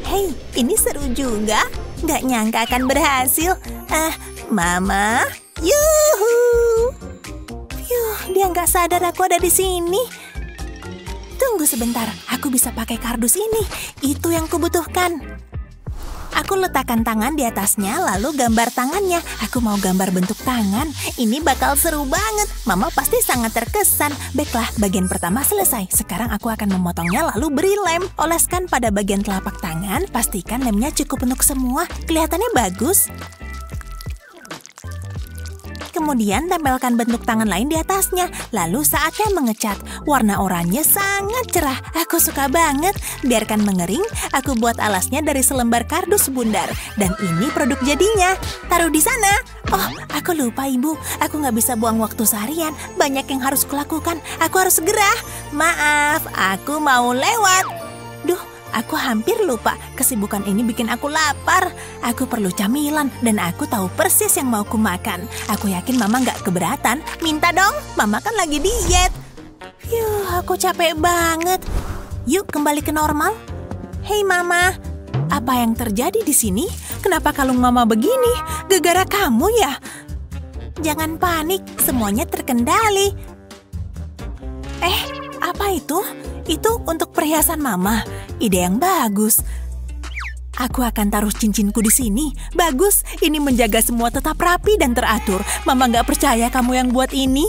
Hei, ini seru juga. Gak nyangka akan berhasil. Ah, Mama. Yuhu. Yuh, dia gak sadar aku ada di sini. Tunggu sebentar, aku bisa pakai kardus ini. Itu yang kubutuhkan. Aku letakkan tangan di atasnya, lalu gambar tangannya. Aku mau gambar bentuk tangan. Ini bakal seru banget. Mama pasti sangat terkesan. Baiklah, bagian pertama selesai. Sekarang aku akan memotongnya, lalu beri lem. Oleskan pada bagian telapak tangan. Pastikan lemnya cukup untuk semua. Kelihatannya bagus. Kemudian tempelkan bentuk tangan lain di atasnya. Lalu saatnya mengecat. Warna oranye sangat cerah. Aku suka banget. Biarkan mengering, aku buat alasnya dari selembar kardus bundar. Dan ini produk jadinya. Taruh di sana. Oh, aku lupa Ibu. Aku nggak bisa buang waktu seharian. Banyak yang harus kulakukan. Aku harus segera. Maaf, aku mau lewat. Duh, aku hampir lupa. Kesibukan ini bikin aku lapar. Aku perlu camilan dan aku tahu persis yang mau ku makan. Aku yakin Mama nggak keberatan. Minta dong, Mama kan lagi diet. Yuh, aku capek banget. Yuk kembali ke normal. Hei Mama, apa yang terjadi di sini? Kenapa kalung Mama begini? Gara-gara kamu ya? Jangan panik, semuanya terkendali. Eh, apa itu? Itu untuk perhiasan Mama. Ide yang bagus. Aku akan taruh cincinku di sini. Bagus, ini menjaga semua tetap rapi dan teratur. Mama nggak percaya kamu yang buat ini.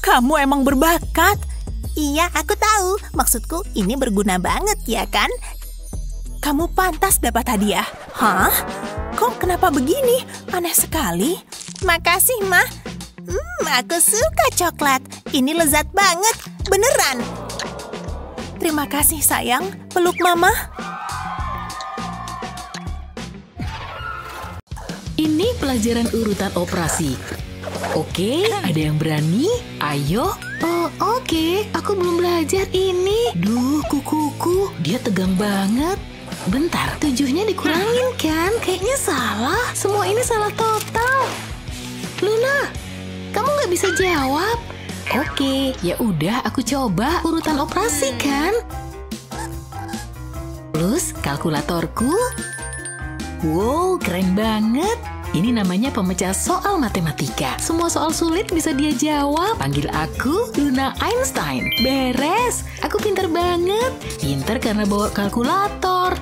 Kamu emang berbakat. Iya, aku tahu. Maksudku, ini berguna banget, ya kan? Kamu pantas dapat hadiah. Hah? Kok kenapa begini? Aneh sekali. Makasih, Ma. Hmm, aku suka coklat. Ini lezat banget. Beneran. Terima kasih, sayang. Peluk Mama. Ini pelajaran urutan operasi. Oke, ada yang berani? Ayo. Oh, oke. Aku belum belajar ini. Duh, kukuku. Dia tegang banget. Bentar, tujuhnya dikurangin kan? Kayaknya salah. Semua ini salah total. Luna, kamu nggak bisa jawab. Oke, ya udah aku coba urutan operasi kan. Plus kalkulatorku. Wow, keren banget. Ini namanya pemecah soal matematika. Semua soal sulit bisa dia jawab. Panggil aku Luna Einstein. Beres, aku pintar banget. Pintar karena bawa kalkulator.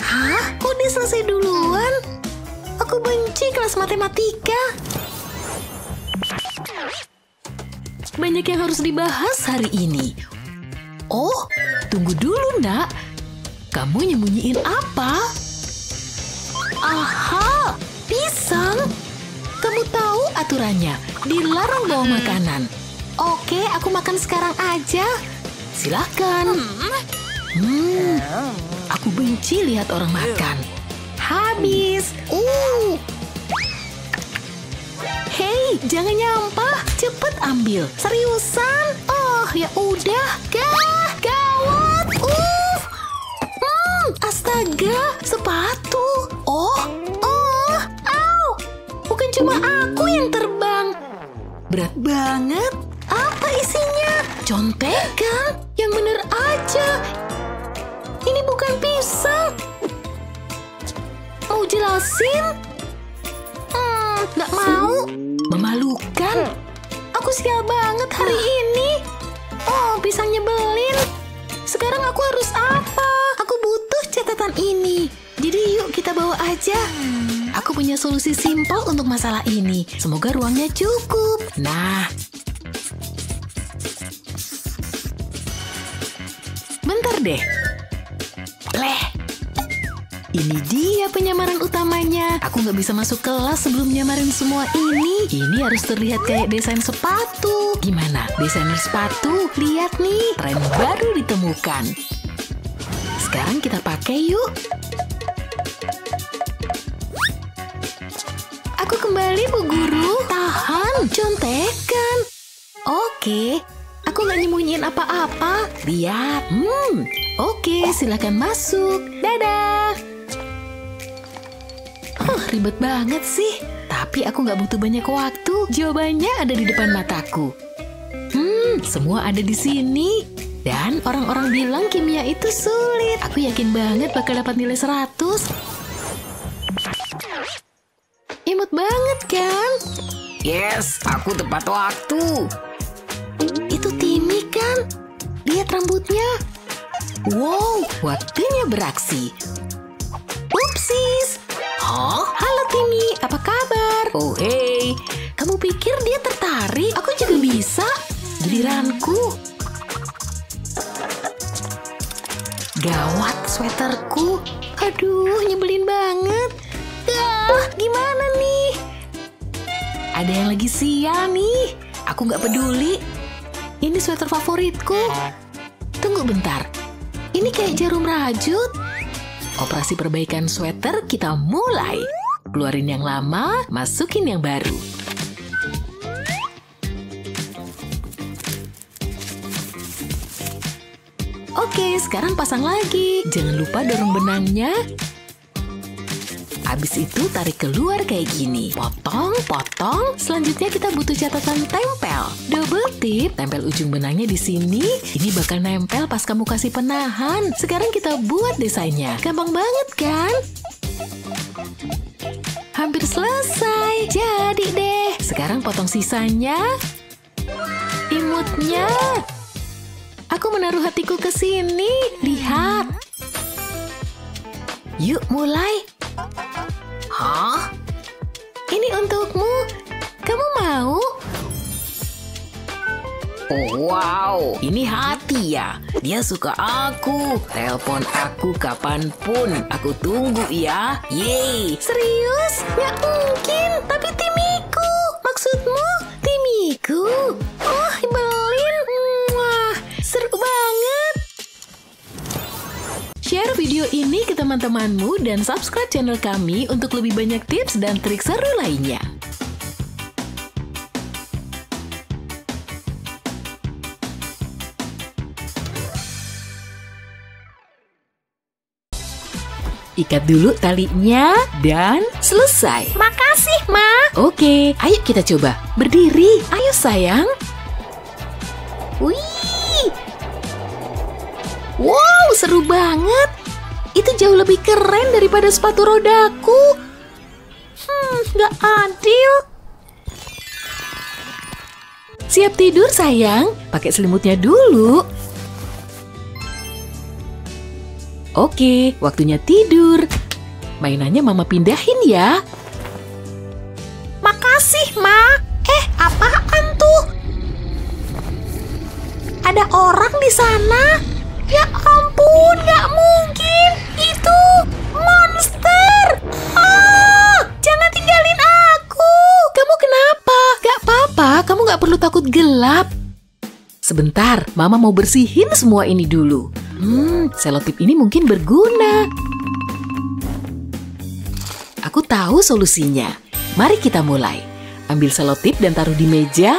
Hah? Kok dia selesai duluan? Aku benci kelas matematika. Banyak yang harus dibahas hari ini. Oh, tunggu dulu, Nak. Kamu nyembunyiin apa? Aha, pisang. Kamu tahu aturannya, dilarang bawa makanan. Oke, aku makan sekarang aja. Silakan. Hmm, aku benci lihat orang makan. Habis. Uh. Hei, jangan nyampah. Cepet ambil. Seriusan? Oh, ya udah. Gah, gawat. Uff. Hmm, astaga, sepatu. Oh, oh, au. Bukan cuma aku yang terbang. Berat banget. Apa isinya? Contekan. Yang bener aja. Ini bukan pisang. Mau jelasin? Hmm, gak mau. Memalukan. Aku sial banget hari ini. Oh, Oh, pisang nyebelin. Sekarang aku harus apa? Aku butuh catatan ini. Jadi yuk kita bawa aja. Hmm. Aku punya solusi simpel untuk masalah ini. Semoga ruangnya cukup. Nah. Bentar deh. Leh. Ini dia penyamaran utamanya. Aku nggak bisa masuk kelas sebelum nyamarin semua ini. Ini harus terlihat kayak desain sepatu. Gimana? Desainer sepatu? Lihat nih, tren baru ditemukan. Sekarang kita pakai yuk. Aku kembali, Bu Guru. Tahan, contekan. Oke. Aku nggak nyembunyiin apa-apa. Lihat. Hmm. Oke, silahkan masuk. Dadah. Huh, ribet banget sih. Tapi aku nggak butuh banyak waktu. Jawabannya ada di depan mataku. Hmm, semua ada di sini. Dan orang-orang bilang kimia itu sulit. Aku yakin banget bakal dapat nilai seratus. Imut banget kan? Yes, aku tepat waktu. Itu Timmy kan? Lihat rambutnya. Wow, waktunya beraksi. Upsis. Huh? Halo Timmy, apa kabar? Oh hey, kamu pikir dia tertarik? Aku juga bisa. Giliranku. Gawat, sweaterku. Aduh, nyebelin banget. Gah, gimana nih? Ada yang lagi sial nih. Aku nggak peduli. Ini sweater favoritku. Tunggu bentar. Ini kayak jarum rajut. Operasi perbaikan sweater kita mulai. Keluarin yang lama, masukin yang baru. Oke, sekarang pasang lagi. Jangan lupa dorong benangnya. Habis itu tarik keluar kayak gini. Potong, potong. Selanjutnya kita butuh catatan tempel. Double tip, tempel ujung benangnya di sini. Ini bakal nempel pas kamu kasih penahan. Sekarang kita buat desainnya. Gampang banget kan? Hampir selesai. Jadi deh. Sekarang potong sisanya. Imutnya. Aku menaruh hatiku ke sini. Lihat. Yuk mulai. Hah? Ini untukmu. Kamu mau? Oh, wow. Ini hati ya. Dia suka aku. Telepon aku kapanpun. Aku tunggu ya. Yeay. Serius? Nggak mungkin. Tapi Timmy-ku. Maksudmu Timmy-ku? Oh, belin. Wah, seru banget. Share video ini ke teman-temanmu dan subscribe channel kami untuk lebih banyak tips dan trik seru lainnya. Ikat dulu talinya, dan selesai. Makasih, Ma. Oke, ayo kita coba. Berdiri, ayo sayang. Wih. Wow, seru banget. Itu jauh lebih keren daripada sepatu rodaku. Hmm, gak adil. Siap tidur, sayang. Pakai selimutnya dulu. Oke, waktunya tidur. Mainannya Mama pindahin ya. Makasih, Ma. Eh, apaan tuh? Ada orang di sana. Ya ampun, gak mungkin. Itu monster. Ah, jangan tinggalin aku. Kamu kenapa? Gak apa-apa, kamu gak perlu takut gelap. Sebentar, Mama mau bersihin semua ini dulu. Hmm, selotip ini mungkin berguna. Aku tahu solusinya. Mari kita mulai. Ambil selotip dan taruh di meja.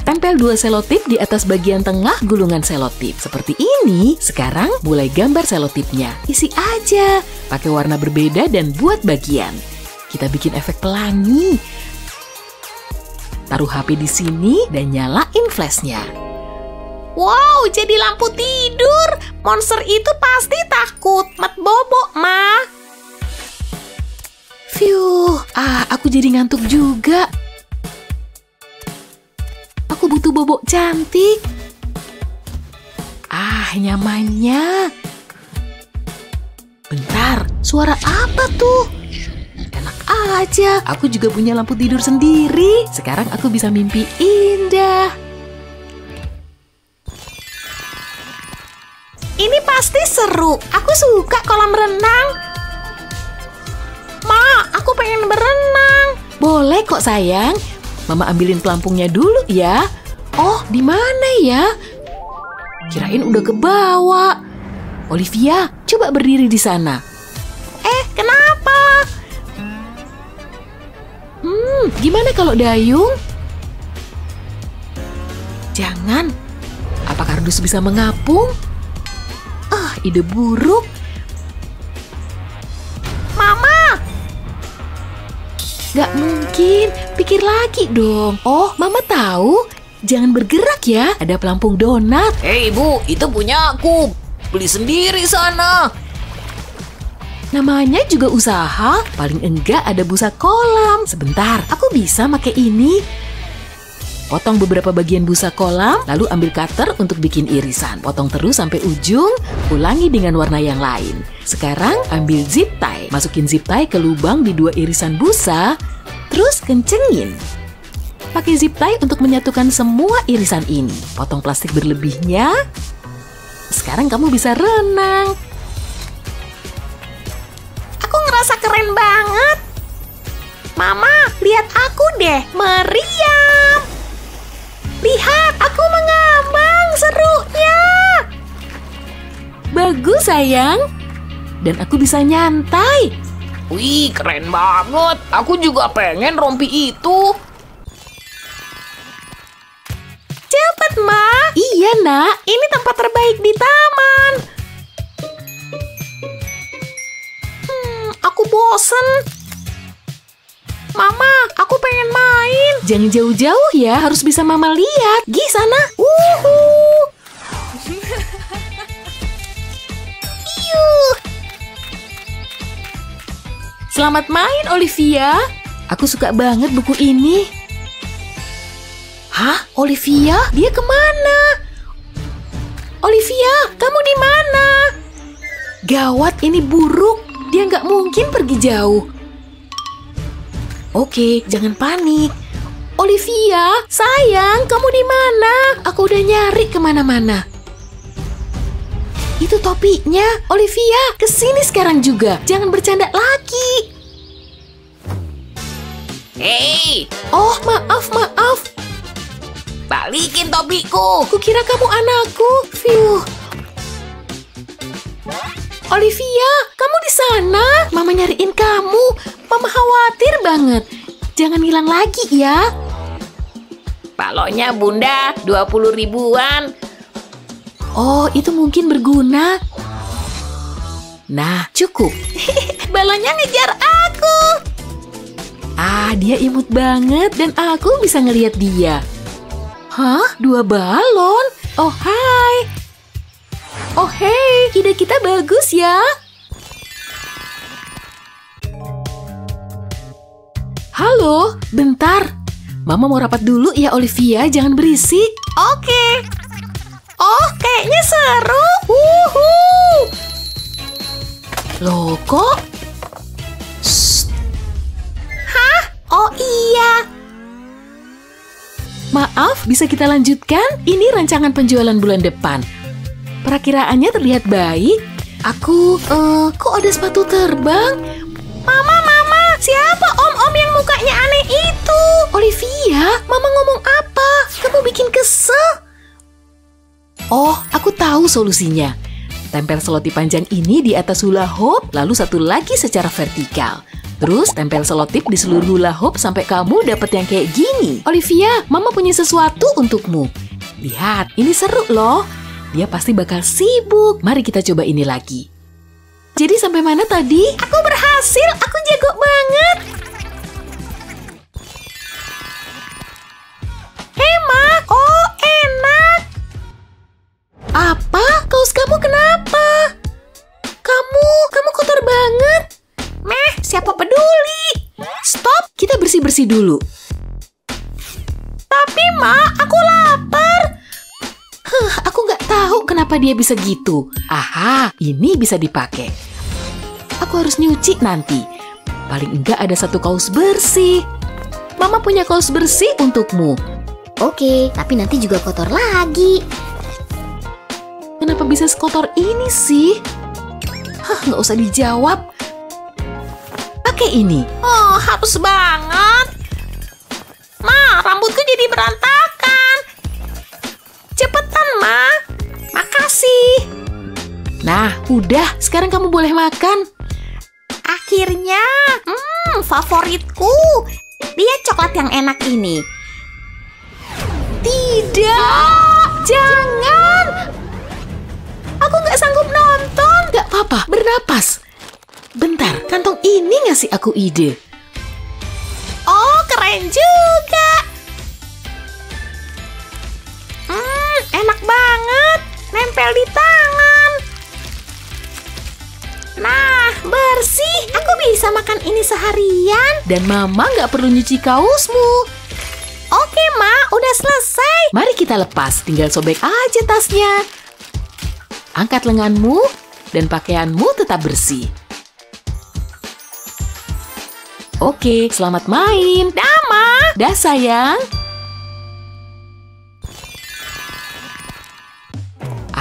Tempel dua selotip di atas bagian tengah gulungan selotip. Seperti ini. Sekarang mulai gambar selotipnya. Isi aja. Pakai warna berbeda dan buat bagian. Kita bikin efek pelangi. Taruh H P di sini dan nyalain flashnya. Wow, jadi lampu tidur. Monster itu pasti takut. Mat bobo, Ma. Fiuh, ah, aku jadi ngantuk juga. Aku butuh bobo cantik. kenyamannya. Bentar, suara apa tuh? Enak aja, aku juga punya lampu tidur sendiri. Sekarang aku bisa mimpi indah. Ini pasti seru, aku suka kolam renang. Ma, aku pengen berenang. Boleh kok sayang, Mama ambilin pelampungnya dulu ya. Oh, di mana ya? Kirain udah ke bawah. Olivia, coba berdiri di sana. Eh, kenapa? Hmm, gimana kalau dayung? Jangan. Apa kardus bisa mengapung? Ah, ide buruk. Mama! Gak mungkin. Pikir lagi dong. Oh, Mama tahu. Jangan bergerak ya, ada pelampung donat. Hei ibu, itu punya aku. Beli sendiri sana. Namanya juga usaha, paling enggak ada busa kolam. Sebentar, aku bisa pakai ini. Potong beberapa bagian busa kolam, lalu ambil cutter untuk bikin irisan. Potong terus sampai ujung, ulangi dengan warna yang lain. Sekarang ambil zip tie. Masukin zip tie ke lubang di dua irisan busa, terus kencengin. Pakai zip tie untuk menyatukan semua irisan ini. Potong plastik berlebihnya. Sekarang kamu bisa renang. Aku ngerasa keren banget. Mama, lihat aku deh. Meriam. Lihat, aku mengambang. Serunya. Bagus, sayang. Dan aku bisa nyantai. Wih, keren banget. Aku juga pengen rompi itu. Cepat, Ma. Iya, Nak. Ini tempat terbaik di taman. Hmm, aku bosen. Mama, aku pengen main. Jangan jauh-jauh ya. Harus bisa Mama lihat. Gi sana. Uhu. Yuh. Selamat main, Olivia. Aku suka banget buku ini. Hah? Olivia? Dia kemana? Olivia, kamu di mana? Gawat, ini buruk. Dia nggak mungkin pergi jauh. Oke, jangan panik. Olivia, sayang, kamu di mana? Aku udah nyari kemana-mana. Itu topinya. Olivia, kesini sekarang juga. Jangan bercanda lagi. Hei! Oh, maaf, maaf. Balikin topiku. Kukira kamu anakku. Fiuh. Olivia, kamu di sana. Mama nyariin kamu. Mama khawatir banget. Jangan hilang lagi ya. Balonnya bunda, dua puluh ribuan. Oh, itu mungkin berguna. Nah, cukup. Balonnya ngejar aku. Ah, dia imut banget dan aku bisa ngelihat dia. Hah? Dua balon? Oh, hai. Oh, hei. Ide kita bagus ya. Halo, bentar. Mama mau rapat dulu ya, Olivia. Jangan berisik. Oke. Oh, kayaknya seru. Wuhu. Loh, kok? Shh. Hah? Oh, iya. Maaf, bisa kita lanjutkan? Ini rancangan penjualan bulan depan. Perakiraannya terlihat baik. Aku, uh, kok ada sepatu terbang? Mama, mama, siapa om-om yang mukanya aneh itu? Olivia, mama ngomong apa? Kamu bikin kesel. Oh, aku tahu solusinya. Tempel seloti panjang ini di atas hula hoop, lalu satu lagi secara vertikal. Terus tempel selotip di seluruh hula hoop sampai kamu dapat yang kayak gini. Olivia, Mama punya sesuatu untukmu. Lihat, ini seru loh. Dia pasti bakal sibuk. Mari kita coba ini lagi. Jadi sampai mana tadi? Aku berhasil, aku jago banget. Hei, Ma. Oh, enak. Apa? Kaos kamu kenapa? Kamu, kamu kotor banget. Meh, siapa peduli? Stop, kita bersih-bersih dulu. Tapi, Ma, aku lapar. Huh, aku nggak tahu kenapa. Kenapa dia bisa gitu? Aha, ini bisa dipakai. Aku harus nyuci nanti. Paling enggak ada satu kaos bersih. Mama punya kaos bersih untukmu. Oke, tapi nanti juga kotor lagi. Kenapa bisa sekotor ini sih? Hah, nggak usah dijawab. Pakai ini. Oh, harus banget. Ma, rambutku jadi berantakan. Cepetan, Ma. Makasih. Nah, udah. Sekarang kamu boleh makan. Akhirnya, hmm, favoritku. Dia coklat yang enak ini. Tidak, jangan. Aku nggak sanggup nonton. Nggak apa-apa, bernapas. Bentar, kantong ini ngasih aku ide. Oh, keren juga. Hmm, enak banget. Nempel di tangan. Nah, bersih. Aku bisa makan ini seharian. Dan Mama nggak perlu nyuci kaosmu. Oke, Ma. Udah selesai. Mari kita lepas. Tinggal sobek aja tasnya. Angkat lenganmu dan pakaianmu tetap bersih. Oke, selamat main. Dah, Ma. Dah, sayang.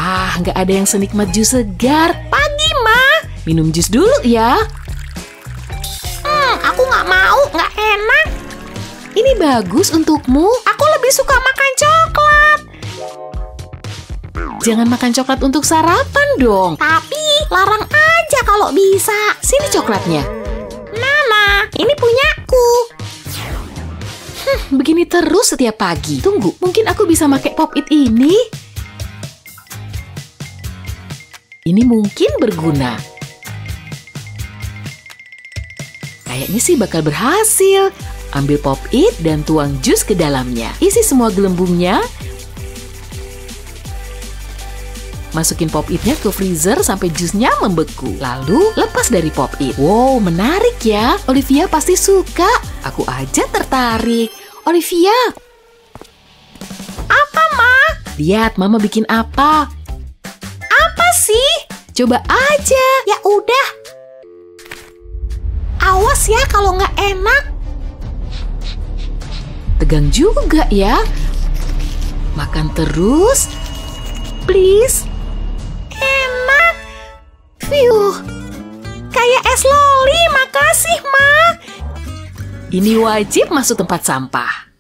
Ah, nggak ada yang senikmat jus segar. Pagi, Ma. Minum jus dulu ya. Hmm, aku nggak mau. Nggak enak. Ini bagus untukmu. Aku lebih suka makan coklat. Jangan makan coklat untuk sarapan dong. Tapi, larang aja kalau bisa. Sini coklatnya. Ini punyaku. Hmm, begini terus setiap pagi. Tunggu, mungkin aku bisa pakai Pop It ini. Ini mungkin berguna. Kayaknya sih bakal berhasil. Ambil Pop It dan tuang jus ke dalamnya. Isi semua gelembungnya. Masukin Pop It-nya ke freezer sampai jusnya membeku. Lalu, lepas dari Pop It. Wow, menarik ya. Olivia pasti suka. Aku aja tertarik. Olivia! Apa, Ma? Lihat, Mama bikin apa. Apa sih? Coba aja. Ya udah. Awas ya kalau nggak enak. Tegang juga ya. Makan terus. Please. Enak. Fiuh. Kayak es loli, makasih, Ma. Ini wajib masuk tempat sampah.